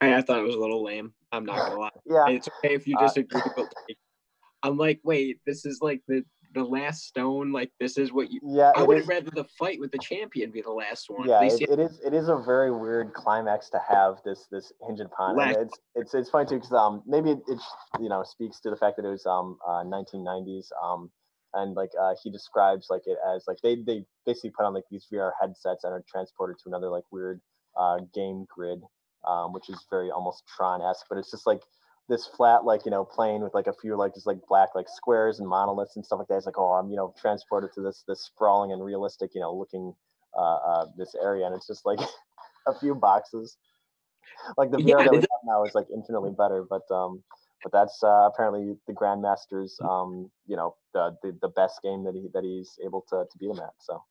I, I thought it was a little lame. I'm not gonna lie. Yeah, it's okay if you disagree, uh, but. Like, I'm like, wait, this is like the, the last stone. Like, this is what you. Yeah, I would have rather the fight with the champion be the last one. Yeah, it, it is. It is a very weird climax to have this this hinged upon. And it's it's it's funny too because um maybe it, it you know speaks to the fact that it was um uh, nineteen nineties um and like uh, he describes like it as like they they basically put on like these V R headsets and are transported to another like weird uh game grid um, which is very almost Tron-esque, but it's just like this flat, like, you know, plane with like a few, like, just like black, like squares and monoliths and stuff like that. It's like, oh, I'm, you know, transported to this, this sprawling and realistic, you know, looking uh, uh, this area. And it's just like a few boxes. Like the V R yeah, that we have now is like infinitely better, but um, but that's uh, apparently the Grandmaster's um, you know, the, the the best game that he that he's able to to beat him at, so,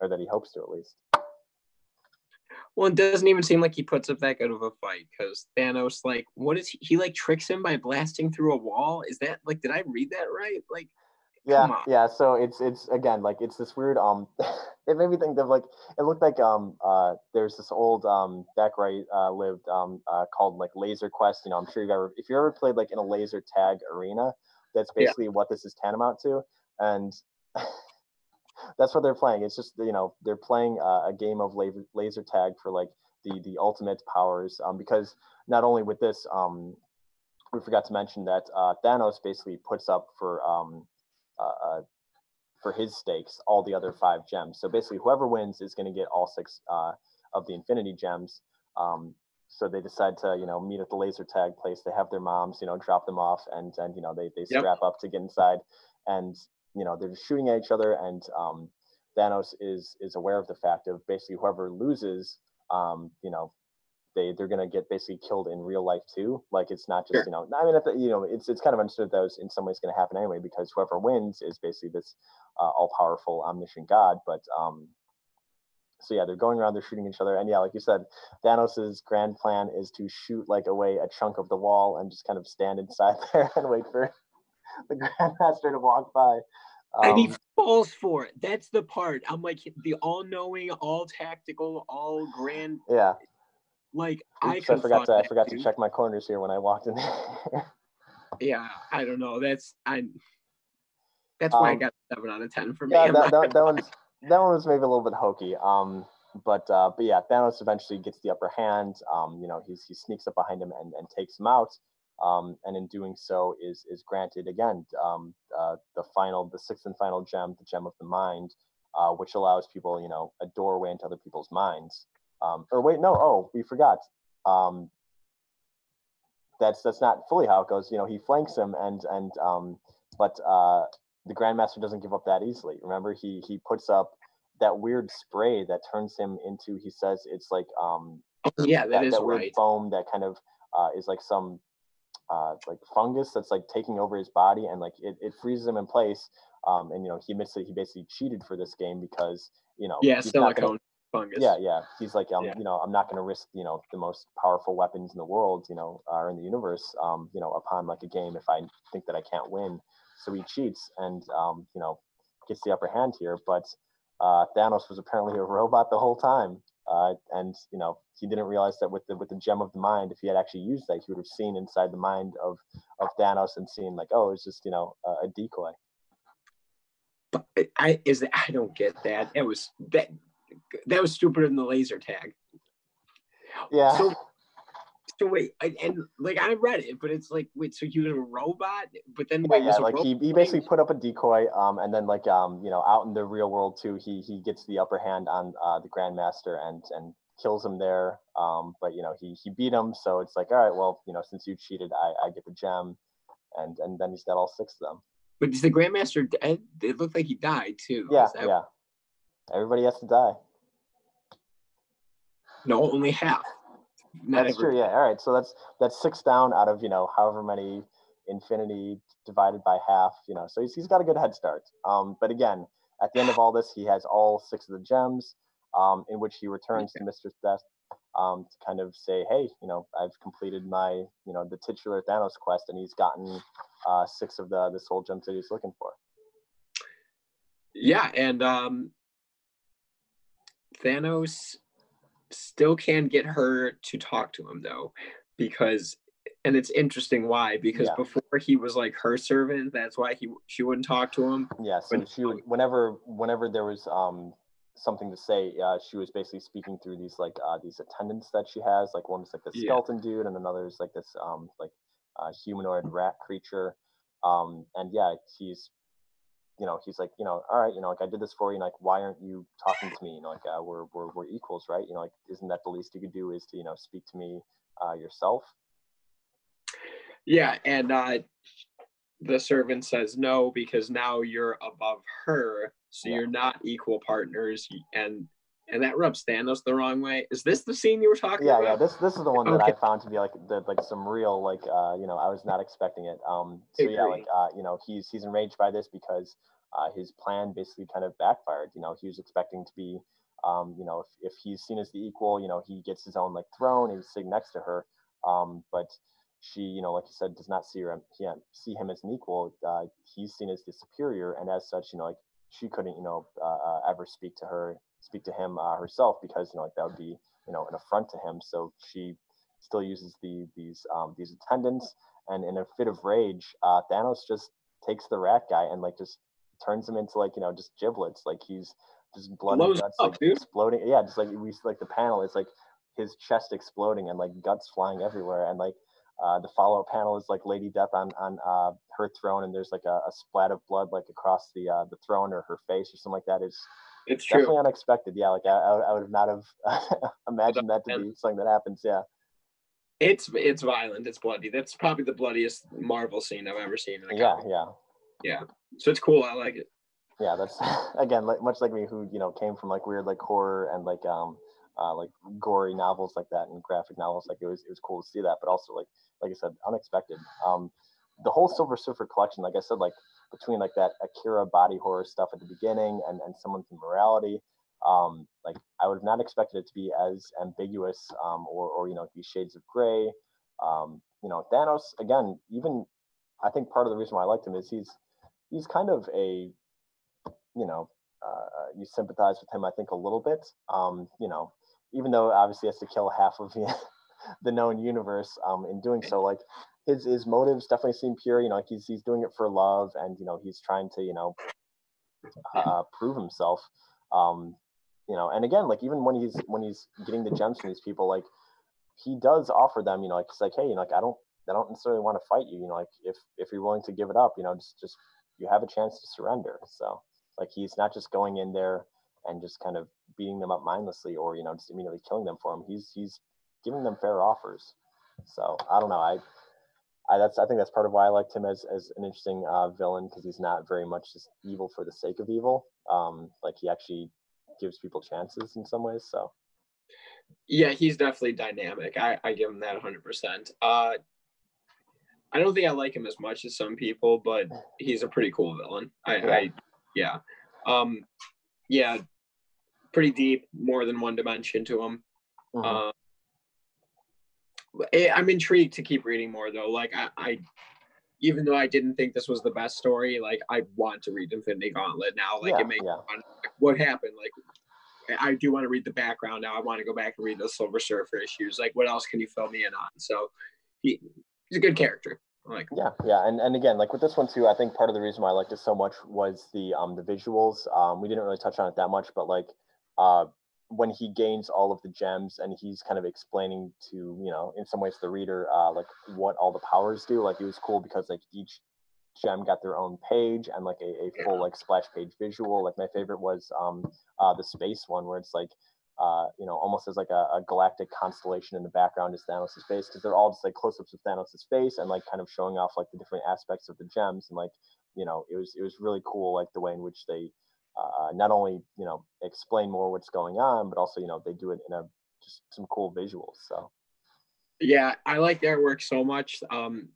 or that he hopes to at least. Well, it doesn't even seem like he puts up that good of a fight because Thanos, like, what is he, he like tricks him by blasting through a wall? Is that like, did I read that right? Like. Yeah, yeah. So it's it's again like it's this weird. Um, it made me think of like it looked like um uh there's this old um back where I uh, lived um uh, called like Laser Quest. You know, I'm sure you've ever if you ever played like in a laser tag arena, that's basically yeah. what this is tantamount to, and that's what they're playing. It's just you know they're playing uh, a game of laser laser tag for like the the ultimate powers. Um, because not only with this um, we forgot to mention that uh Thanos basically puts up for um. Uh, for his stakes, all the other five gems. So basically, whoever wins is going to get all six uh, of the Infinity Gems. Um, so they decide to, you know, meet at the laser tag place. They have their moms, you know, drop them off, and and you know they they strap yep. up to get inside, and you know they're shooting at each other. And um, Thanos is is aware of the fact of basically whoever loses, um, you know, they they're going to get basically killed in real life too. Like it's not just, sure. you know, I mean, if, you know, it's, it's kind of understood that was in some ways going to happen anyway, because whoever wins is basically this uh, all powerful omniscient God. But um, so yeah, they're going around, they're shooting each other. And yeah, like you said, Thanos's grand plan is to shoot like away a chunk of the wall and just kind of stand inside there and wait for the Grandmaster to walk by. Um, and he falls for it. That's the part. I'm like the all knowing, all tactical, all grand. Yeah. Like Oops, I, I forgot to I forgot dude. to check my corners here when I walked in there. yeah, I don't know. That's I. That's why um, I got seven out of ten for me. Yeah, that, that, that one's that one was maybe a little bit hokey. Um, but uh, but yeah, Thanos eventually gets the upper hand. Um, you know, he's he sneaks up behind him and, and takes him out. Um, and in doing so, is is granted again um uh, the final the sixth and final gem, the gem of the mind, uh, which allows people you know a doorway into other people's minds. Um, or wait, no, oh, we forgot. Um, that's that's not fully how it goes. You know, he flanks him, and and um, but uh, the Grandmaster doesn't give up that easily. Remember, he he puts up that weird spray that turns him into. He says it's like um, yeah, that, that is that weird right. foam that kind of uh, is like some uh, like fungus that's like taking over his body, and like it, it freezes him in place. Um, and you know, he admits that he basically cheated for this game because you know yeah, silicone. Fungus. Yeah, yeah. He's like, um, yeah. you know, I'm not going to risk, you know, the most powerful weapons in the world, you know, or in the universe, um, you know, upon like a game if I think that I can't win. So he cheats and, um, you know, gets the upper hand here. But uh, Thanos was apparently a robot the whole time, uh, and you know, he didn't realize that with the with the gem of the mind, if he had actually used that, he would have seen inside the mind of of Thanos and seen like, oh, it's just you know a, a decoy. But I is that, I don't get that. It was that. That was stupider than the laser tag. Yeah. So, so wait, and, and like I read it, but it's like wait, so he was a robot, but then wait, yeah, yeah, like he, he basically put up a decoy, um, and then like um, you know, out in the real world too, he he gets the upper hand on uh, the Grandmaster and and kills him there. Um, but you know he he beat him, so it's like all right, well you know since you cheated, I I get the gem, and and then he's got all six of them. But is the Grandmaster dead? It looked like he died too. Yeah, that- yeah. Everybody has to die. No, only half. Not that's everybody. True. Yeah. All right. So that's that's six down out of you know however many infinity divided by half. You know, so he's he's got a good head start. Um, but again, at the end of all this, he has all six of the gems, um, in which he returns okay. to Mistress Death, um, to kind of say, hey, you know, I've completed my you know the titular Thanos quest, and he's gotten uh, six of the the soul gems that he's looking for. Yeah, and um. Thanos still can get her to talk to him though, because and it's interesting why because yeah. before he was like her servant, that's why he she wouldn't talk to him. Yeah, so when, she whenever whenever there was um something to say, uh, she was basically speaking through these like uh, these attendants that she has. Like one was like the skeleton yeah. dude, and another is like this um like uh, humanoid rat creature, um and yeah he's. you know, he's like, you know, all right, you know, like I did this for you, and like, why aren't you talking to me? You know, like uh, we're we're we're equals, right? You know, like isn't that the least you could do is to you know speak to me uh, yourself? Yeah, and uh, the servant says no because now you're above her, so yeah. You're not equal partners, and and that rubs Thanos the wrong way. Is this the scene you were talking yeah, about? Yeah, yeah. This this is the one that okay. I found to be like the, like some real like uh, you know I was not expecting it. Um, so Agreed. yeah, like uh, you know he's he's enraged by this because. Uh, his plan basically kind of backfired. You know, he was expecting to be, um, you know, if, if he's seen as the equal, you know, he gets his own like throne and he's sitting next to her. Um, but she, you know, like you said, does not see her, can't see him as an equal. Uh, he's seen as the superior, and as such, you know, like she couldn't, you know, uh, ever speak to her, speak to him uh, herself because you know, like that would be, you know, an affront to him. So she still uses the these um, these attendants, and in a fit of rage, uh, Thanos just takes the rat guy and like just. Turns him into like you know just giblets, like he's just blood and guts up, like dude. Exploding. Yeah, just like we like the panel is like his chest exploding and like guts flying everywhere, and like uh, the follow-up panel is like Lady Death on on uh, her throne, and there's like a, a splat of blood like across the uh, the throne or her face or something like that. It's it's definitely true. Unexpected. Yeah, like I I would not have imagined that to be something that happens. Yeah. It's it's violent. It's bloody. That's probably the bloodiest Marvel scene I've ever seen. In a yeah, comic. yeah. Yeah, so it's cool. I like it. Yeah, that's again like, much like me, who you know came from like weird like horror and like um uh, like gory novels like that and graphic novels. Like it was it was cool to see that, but also like like I said, unexpected. Um, the whole Silver Surfer collection, like I said, like between like that Akira body horror stuff at the beginning and and someone from morality, um, like I would have not expected it to be as ambiguous um or or you know these shades of gray. Um, you know Thanos again. Even I think part of the reason why I liked him is he's He's kind of a, you know, uh, you sympathize with him, I think, a little bit. Um, you know, even though obviously he has to kill half of the, the known universe um, in doing so, like his his motives definitely seem pure. You know, like he's he's doing it for love, and you know he's trying to you know uh, prove himself. Um, you know, and again, like even when he's when he's getting the gems from these people, like he does offer them. You know, like it's like, hey, you know, like I don't I don't necessarily want to fight you. You know, like if if you're willing to give it up, you know, just just you have a chance to surrender. So like he's not just going in there and just kind of beating them up mindlessly or you know just immediately killing them for him. He's he's giving them fair offers. So I don't know. I I that's I think that's part of why I liked him as as an interesting uh, villain, because he's not very much just evil for the sake of evil. Um, like he actually gives people chances in some ways. So yeah, he's definitely dynamic. I I give him that one hundred percent. Uh, I don't think I like him as much as some people, but he's a pretty cool villain. I, yeah. I, yeah, um, yeah, pretty deep, more than one dimension to him. Mm-hmm. uh, I'm intrigued to keep reading more though. Like I, I, even though I didn't think this was the best story, like I want to read Infinity Gauntlet now. Like yeah, it makes yeah. fun. Like, what happened? Like I do want to read the background now. I want to go back and read the Silver Surfer issues. Like what else can you fill me in on? So he. He's a good character. I like him. Yeah, yeah, and and again, like with this one too, I think part of the reason why I liked it so much was the um the visuals. Um, we didn't really touch on it that much, but like, uh, when he gains all of the gems and he's kind of explaining to you know in some ways the reader uh like what all the powers do. Like it was cool because like each gem got their own page and like a, a full like splash page visual. Like my favorite was um uh the space one where it's like. Uh, you know, almost as like a, a galactic constellation in the background is Thanos' face, because they're all just like close-ups of Thanos' face and like kind of showing off like the different aspects of the gems, and like you know it was it was really cool like the way in which they uh, not only you know explain more what's going on, but also you know they do it in a just some cool visuals. So yeah, I like their work so much. Um,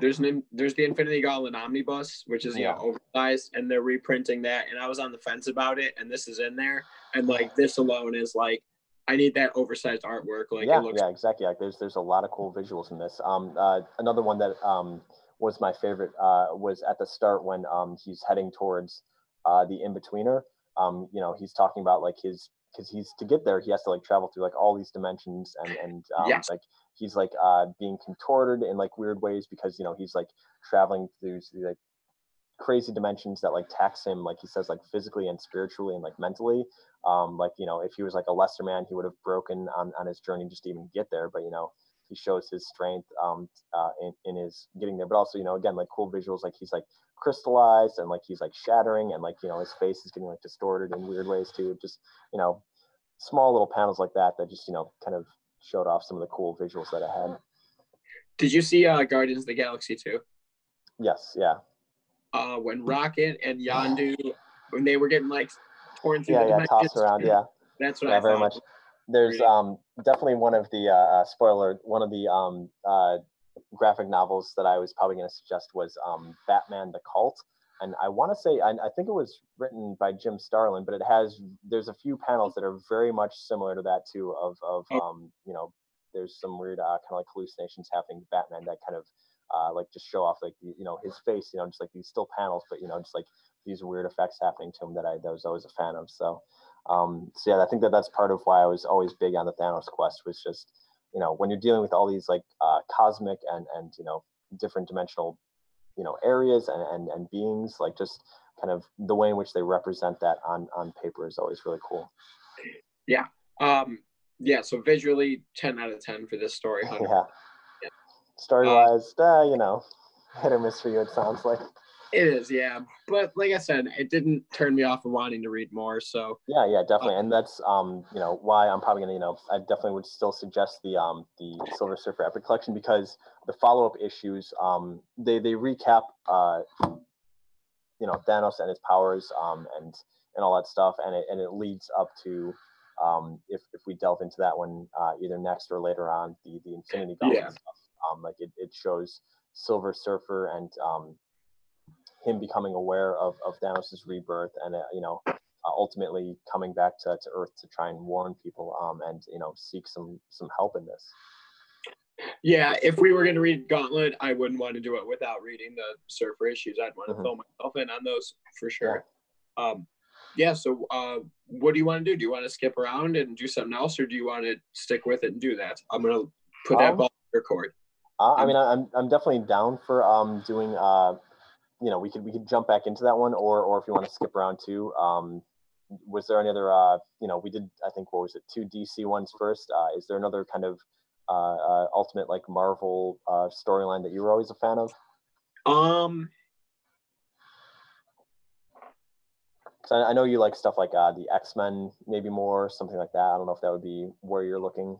there's an there's the Infinity Gauntlet omnibus, which is you yeah. know oversized, and they're reprinting that, and I was on the fence about it, and this is in there. And like this alone is like, I need that oversized artwork. Like yeah, it looks yeah, exactly. Like there's there's a lot of cool visuals in this. Um, uh, another one that um was my favorite uh was at the start when um he's heading towards uh the In-Betweener. Um, you know he's talking about like his because he's to get there he has to like travel through like all these dimensions and and um, yes. like he's like uh being contorted in like weird ways because you know he's like traveling through like. Crazy dimensions that like tax him, like he says, like physically and spiritually and like mentally. Um, like you know, if he was like a lesser man, he would have broken on on his journey just to even get there. But you know, he shows his strength um, uh, in, in his getting there. But also, you know, again, like cool visuals, like he's like crystallized and like he's like shattering and like, you know, his face is getting like distorted in weird ways too. Just, you know, small little panels like that that just, you know, kind of showed off some of the cool visuals that I had. Did you see uh, Guardians of the Galaxy too? Yes, yeah. Uh, when Rocket and Yondu, when they were getting like torn through yeah, the yeah, tossed around, yeah. That's what yeah, I very much. There's um, definitely one of the, uh, spoiler, one of the um, uh, graphic novels that I was probably going to suggest was um, Batman the Cult. And I want to say, I, I think it was written by Jim Starlin, but it has, there's a few panels that are very much similar to that too, of, of um, you know, there's some weird uh, kind of like hallucinations happening to Batman that kind of uh, like just show off like, the, you know, his face, you know, just like these still panels, but you know, just like these weird effects happening to him that I that was always a fan of, so. Um, so yeah, I think that that's part of why I was always big on the Thanos quest was just, you know, when you're dealing with all these like uh, cosmic and, and, you know, different dimensional, you know, areas and, and, and beings, like just kind of the way in which they represent that on, on paper is always really cool. Yeah. Um, yeah. So visually ten out of ten for this story. one hundred percent. Yeah. yeah. Story-wise, um, uh, you know, hit or miss for you, it sounds like. It is, yeah. But like I said, it didn't turn me off of wanting to read more, so. Yeah, yeah, definitely. And that's, um, you know, why I'm probably going to, you know, I definitely would still suggest the um, the Silver Surfer Epic Collection because the follow-up issues, um, they, they recap, uh, you know, Thanos and his powers um, and, and all that stuff. And it, and it leads up to, um, if, if we delve into that one uh, either next or later on, the, the Infinity Gauntlet yeah. stuff. Um, like it, it shows Silver Surfer and, um, him becoming aware of, of Thanos' rebirth and, uh, you know, uh, ultimately coming back to, to Earth to try and warn people um, and, you know, seek some some help in this. Yeah, if we were going to read Gauntlet, I wouldn't want to do it without reading the Surfer issues. I'd want to mm-hmm. fill myself in on those for sure. Yeah, um, yeah so uh, what do you want to do? Do you want to skip around and do something else or do you want to stick with it and do that? I'm going to put um, that ball in your court. Uh, I mean, I'm, I'm definitely down for um, doing... Uh, you know, we could we could jump back into that one, or or if you want to skip around too. Um, was there any other? Uh, you know, we did. I think what was it? Two D C ones first. Uh, is there another kind of uh, uh, ultimate like Marvel uh, storyline that you were always a fan of? Um, so I, I know you like stuff like uh, the X-Men, maybe more something like that. I don't know if that would be where you're looking.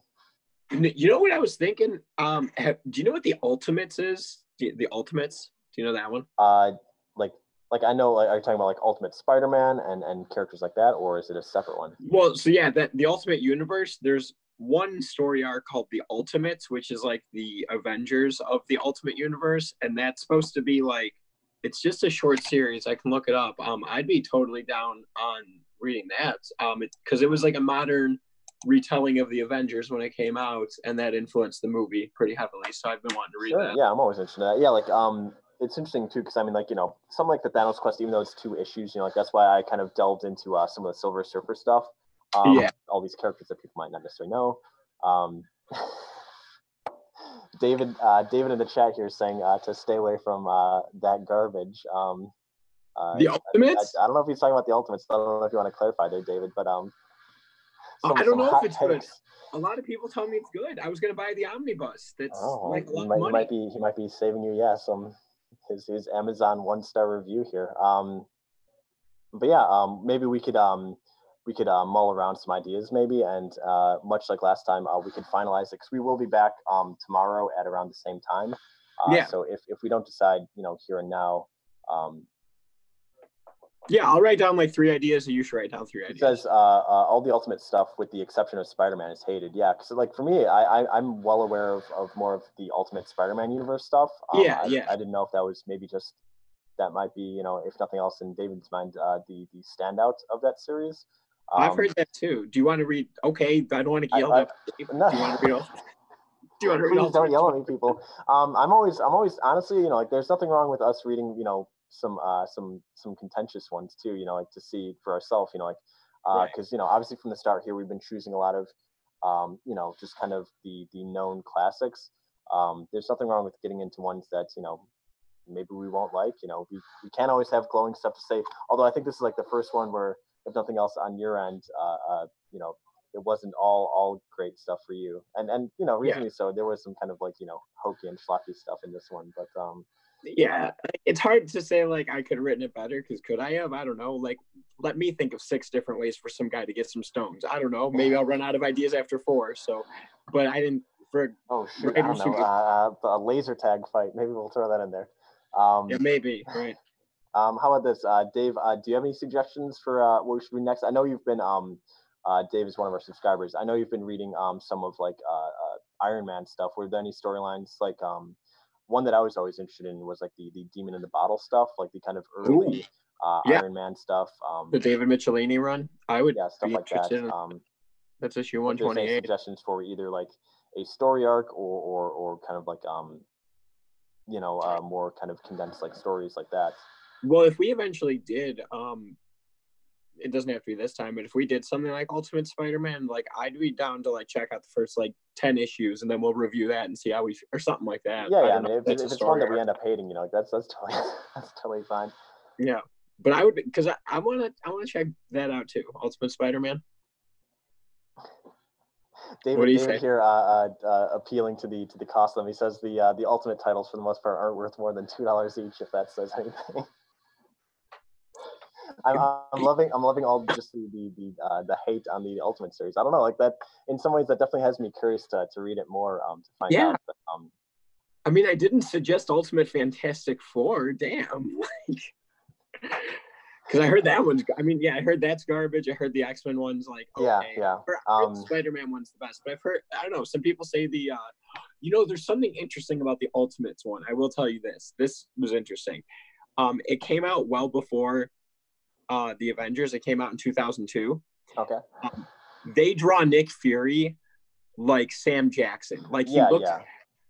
You know what I was thinking? Um, have, do you know what the Ultimates is? The, the Ultimates. Do you know that one? Uh, like, like I know. Like, are you talking about like Ultimate Spider-Man and and characters like that, or is it a separate one? Well, so yeah, that the Ultimate Universe. There's one story arc called the Ultimates, which is like the Avengers of the Ultimate Universe, and that's supposed to be like, it's just a short series. I can look it up. Um, I'd be totally down on reading that. Um, because it, it was like a modern retelling of the Avengers when it came out, and that influenced the movie pretty heavily. So I've been wanting to read sure, that. Yeah, I'm always interested in that. Yeah, like um. It's interesting too, because I mean, like, you know, something like the Thanos Quest, even though it's two issues, you know, like that's why I kind of delved into uh, some of the Silver Surfer stuff. Um, yeah. All these characters that people might not necessarily know. Um, David, uh, David in the chat here is saying uh, to stay away from uh, that garbage. Um, uh, the Ultimates? I, I, I don't know if he's talking about the Ultimates. I don't know if you want to clarify there, David, but um, some, I don't know if it's good. A lot of people tell me it's good. I was going to buy the omnibus. That's oh, like a lot might, of money. He might be, he might be saving you, yeah, some. His, his Amazon one-star review here. Um, but yeah, um, maybe we could um, we could uh, mull around some ideas maybe, and uh, much like last time, uh, we could finalize it because we will be back um, tomorrow at around the same time. Uh, yeah. So if, if we don't decide, you know, here and now. Um, yeah, I'll write down like three ideas and you should write down three ideas. Because uh, uh, all the Ultimate stuff with the exception of Spider-Man is hated. Yeah, because like for me, I, I, I'm well aware of, of more of the Ultimate Spider-Man universe stuff. Um, yeah, I, yeah. I didn't know if that was maybe just, that might be, you know, if nothing else in David's mind, uh, the, the standout of that series. Um, I've heard that too. Do you want to read? Okay, I don't want to yell at people. No. Do you want to read all? Do you want to read all? Don't yell at me, people. Um, I'm always, I'm always, honestly, you know, like there's nothing wrong with us reading, you know, some uh some some contentious ones too, you know, like to see for ourselves, you know, like uh because right. you know, obviously from the start here we've been choosing a lot of um you know, just kind of the the known classics. Um there's nothing wrong with getting into ones that, you know, maybe we won't like. You know, we, we can't always have glowing stuff to say, although I think this is like the first one where if nothing else on your end uh, uh you know, it wasn't all all great stuff for you, and and you know reasonably yeah. so. There was some kind of like you know hokey and floppy stuff in this one, but um yeah, it's hard to say like I could have written it better, because could I have? I don't know. Like, let me think of six different ways for some guy to get some stones. I don't know. Maybe I'll run out of ideas after four. So, but I didn't. For oh shoot! I don't know. Uh, a laser tag fight. Maybe we'll throw that in there. Um, yeah, maybe. Right. Um, how about this, uh, Dave? Uh, do you have any suggestions for uh, what we should do next? I know you've been. Um, uh, Dave is one of our subscribers. I know you've been reading um some of like uh, uh Iron Man stuff. Were there any storylines like um? One that I was always interested in was like the the demon in the bottle stuff, like the kind of early uh, yeah. Iron Man stuff. Um, the David Michelinie run, I would yeah, stuff be like interested that. In um, that's issue one twenty-eight. Suggestions for either like a story arc or or, or kind of like um, you know, uh, more kind of condensed like stories like that. Well, if we eventually did, um, it doesn't have to be this time, but if we did something like Ultimate Spider-Man, like I'd be down to like check out the first like ten issues, and then we'll review that and see how we or something like that. Yeah, yeah. I mean, if, if it's one that we end up hating, you know, like that's that's totally that's totally fine. Yeah, but I would, because I I want to I want to check that out too. Ultimate Spider-Man. David, what do you David say? Here uh, uh, uh, appealing to the to the cost of them. He says the uh, the Ultimate titles for the most part aren't worth more than two dollars each, if that says anything. I'm, I'm loving, I'm loving all just the the the, uh, the hate on the Ultimate series. I don't know, like that. In some ways, that definitely has me curious to to read it more. Um, to find yeah. out. But, um, I mean, I didn't suggest Ultimate Fantastic Four. Damn, like, because I heard that one's. I mean, yeah, I heard that's garbage. I heard the X-Men one's like, okay. yeah, yeah. Um, the Spider-Man one's the best, but I've heard, I don't know. Some people say the, uh, you know, there's something interesting about the Ultimates one. I will tell you this. This was interesting. Um, it came out well before. Uh, the Avengers. It came out in two thousand two. Okay. Um, they draw Nick Fury like Sam Jackson. Like he yeah, looks. Yeah.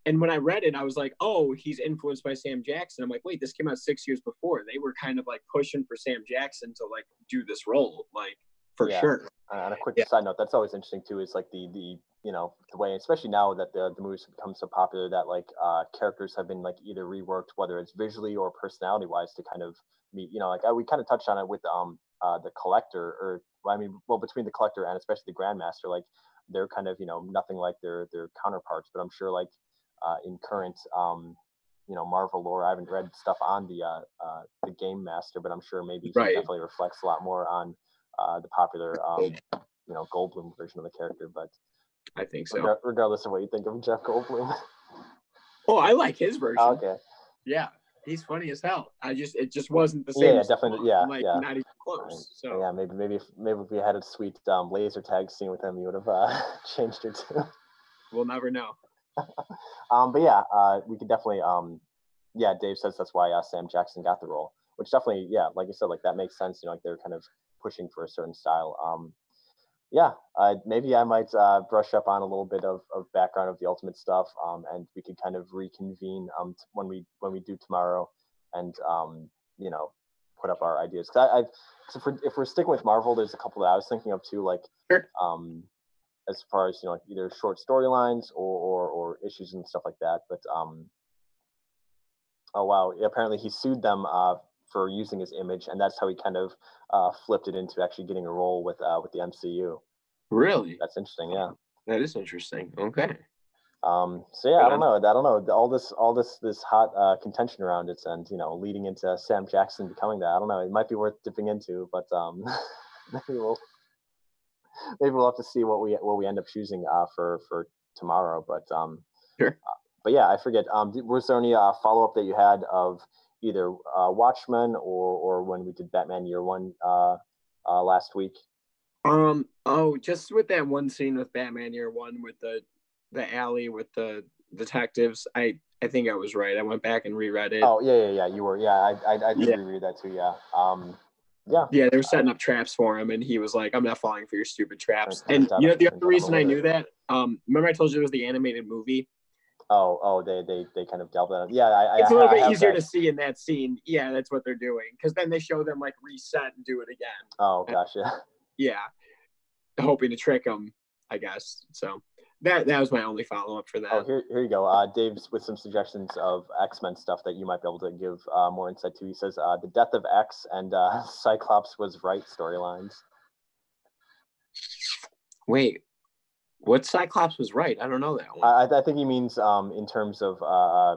And when I read it, I was like, oh, he's influenced by Sam Jackson. I'm like, wait, this came out six years before. They were kind of like pushing for Sam Jackson to like do this role, like for yeah. sure. Uh, and a quick yeah. side note, that's always interesting too. Is like the the you know the way, especially now that the the movies have become so popular, that like uh, characters have been like either reworked, whether it's visually or personality wise, to kind of. Me, you know, like I, we kind of touched on it with um uh, the Collector, or I mean, well, between the Collector and especially the Grandmaster, like they're kind of you know nothing like their their counterparts. But I'm sure like uh, in current um you know Marvel lore, I haven't read stuff on the uh, uh the Game Master, but I'm sure maybe right. he definitely reflects a lot more on uh the popular um you know Goldblum version of the character. But I think so, reg regardless of what you think of Jeff Goldblum. Oh, I like his version. Oh, okay. Yeah. He's funny as hell. I just it just wasn't the same. Yeah, definitely. Yeah, like, yeah. Not even close. So yeah, maybe maybe if, maybe if we had a sweet um, laser tag scene with him, you would have uh, changed it too. We'll never know. um, but yeah, uh, we could definitely. Um, yeah, Dave says that's why uh, Sam Jackson got the role, which definitely, yeah, like you said, like that makes sense. You know, like they're kind of pushing for a certain style. Um, yeah, uh, maybe I might uh, brush up on a little bit of, of background of the Ultimate stuff, um, and we could kind of reconvene um, t when we when we do tomorrow, and um, you know, put up our ideas. Cause I, I've, so if, we're, if we're sticking with Marvel, there's a couple that I was thinking of too, like sure. um, as far as you know, like either short storylines or, or or issues and stuff like that. But um, oh wow, apparently he sued them. Uh, for using his image, and that's how he kind of uh, flipped it into actually getting a role with uh, with the M C U. Really? That's interesting, yeah. That is interesting, okay. Um, so yeah, but I don't I'm... know, I don't know, all this all this this hot uh, contention around it, and you know, leading into Sam Jackson becoming that, I don't know, it might be worth dipping into, but um, maybe, we'll, maybe we'll have to see what we, what we end up choosing uh, for, for tomorrow, but um, sure. uh, but yeah, I forget, um, was there any uh, follow-up that you had of either uh, Watchmen or or when we did Batman Year One uh, uh, last week. Um. Oh, just with that one scene with Batman Year One with the the alley with the detectives. I I think I was right. I went back and reread it. Oh yeah yeah yeah. You were yeah. I I, I did yeah. reread that too. Yeah. Um. Yeah. Yeah. They were setting up traps for him, and he was like, "I'm not falling for your stupid traps." And you know the other reason I knew that. Um. Remember I told you it was the animated movie. Oh, oh, they they they kind of delve that. Yeah, I, it's I, a little bit easier that. to see in that scene. Yeah, that's what they're doing, because then they show them like reset and do it again. Oh gosh, yeah. Yeah, hoping to trick them, I guess. So that that was my only follow up for that. Oh, here here you go, uh, Dave's with some suggestions of X-Men stuff that you might be able to give uh, more insight to. He says uh, the death of X and uh, Cyclops was right storylines. Wait, what? Cyclops was right. I don't know that one. I, I think he means um, in terms of, uh,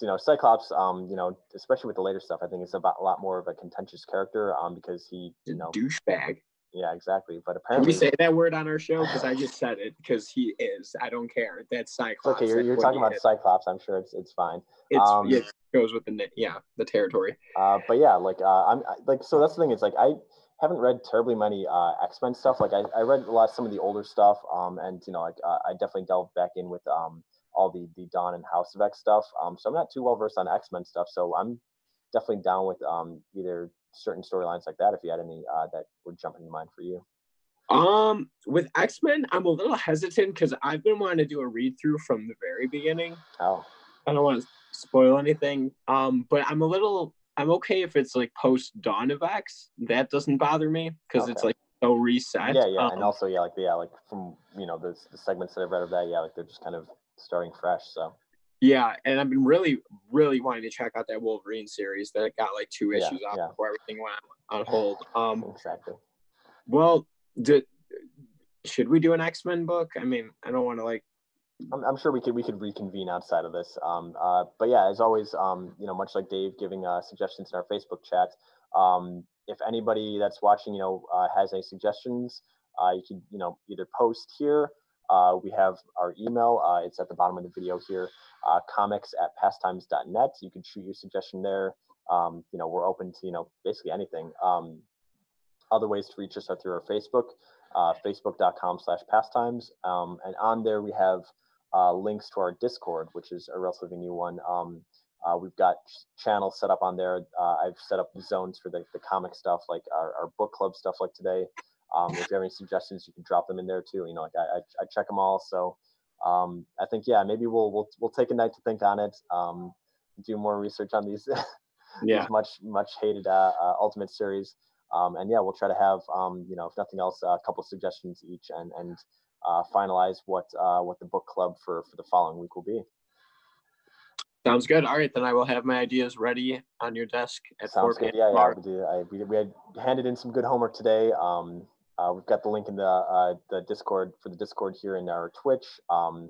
you know, Cyclops, um, you know, especially with the later stuff, I think it's about a lot more of a contentious character um, because he, you know. Douchebag. Yeah, exactly. But apparently, can we say that word on our show? Because I just said it. Because he is. I don't care. That's Cyclops. Okay, you're, you're talking about is. Cyclops. I'm sure it's it's fine. It's, um, it goes with the yeah the territory. Uh, but yeah, like uh, I'm I, like so that's the thing. It's like I haven't read terribly many uh, X-Men stuff. Like I, I read a lot of some of the older stuff. Um, and you know, like uh, I definitely delved back in with um all the the Dawn and House of X stuff. Um, so I'm not too well versed on X-Men stuff. So I'm definitely down with um either certain storylines like that, if you had any uh that would jump into mind for you. Um with X-Men, I'm a little hesitant because I've been wanting to do a read-through from the very beginning. Oh, I don't want to spoil anything, um but i'm a little i'm okay if it's like post Dawn of X. That doesn't bother me because okay. It's like so reset. Yeah yeah um, and also yeah like yeah like from you know the, the segments that I've read of that, yeah like they're just kind of starting fresh. So yeah, and I've been really, really wanting to check out that Wolverine series that got like two issues yeah, off yeah. before everything went on hold. Um, exactly. Well, do, should we do an X-Men book? I mean, I don't want to like. I'm, I'm sure we could we could reconvene outside of this. Um, uh, but yeah, as always, um, you know, much like Dave giving uh, suggestions in our Facebook chat, um, if anybody that's watching, you know, uh, has any suggestions, uh, you can you know either post here. Uh, we have our email. Uh, it's at the bottom of the video here. Uh, comics at pastimes dot net. You can shoot your suggestion there. Um, you know, we're open to, you know, basically anything. Um, other ways to reach us are through our Facebook, uh, facebook dot com slash pastimes. Um, and on there we have uh, links to our Discord, which is a relatively new one. Um, uh, we've got channels set up on there. Uh, I've set up zones for the, the comic stuff, like our, our book club stuff like today. Um, if you have any suggestions, you can drop them in there too. You know, like I, I, I check them all. So um, I think, yeah, maybe we'll, we'll, we'll take a night to think on it. Um, do more research on these, yeah. these much, much hated uh, uh, Ultimate series. Um, and yeah, we'll try to have, um, you know, if nothing else, uh, a couple suggestions each and, and uh, finalize what, uh, what the book club for, for the following week will be. Sounds good. All right, then I will have my ideas ready on your desk at four p.m. Yeah, yeah, we, do. I, we, we had handed in some good homework today. Um, Uh, we've got the link in the uh, the Discord for the Discord here in our Twitch. Um,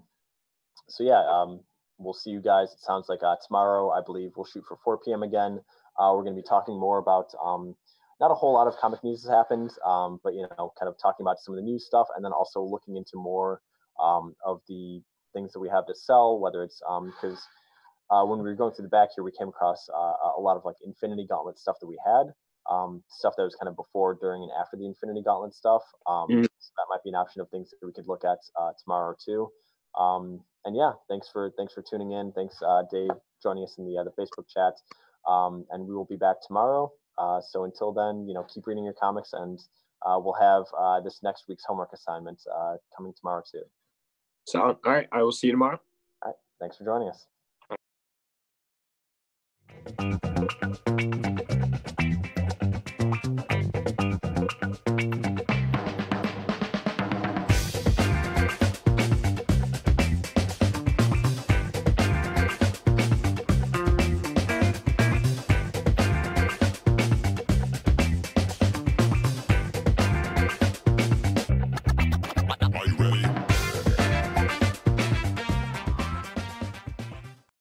so yeah, um, we'll see you guys. It sounds like uh, tomorrow, I believe, we'll shoot for four p.m. again. Uh, we're going to be talking more about um, not a whole lot of comic news has happened, um, but you know, kind of talking about some of the new stuff, and then also looking into more um, of the things that we have to sell. Whether it's because um, uh, when we were going through the back here, we came across uh, a lot of like Infinity Gauntlet stuff that we had. Um, stuff that was kind of before, during, and after the Infinity Gauntlet stuff. Um, mm-hmm. So that might be an option of things that we could look at uh, tomorrow too. Um, and yeah, thanks for thanks for tuning in. Thanks, uh, Dave, joining us in the uh, the Facebook chat. Um, and we will be back tomorrow. Uh, so until then, you know, keep reading your comics, and uh, we'll have uh, this next week's homework assignment uh, coming tomorrow too. So, all right, I will see you tomorrow. All right, thanks for joining us.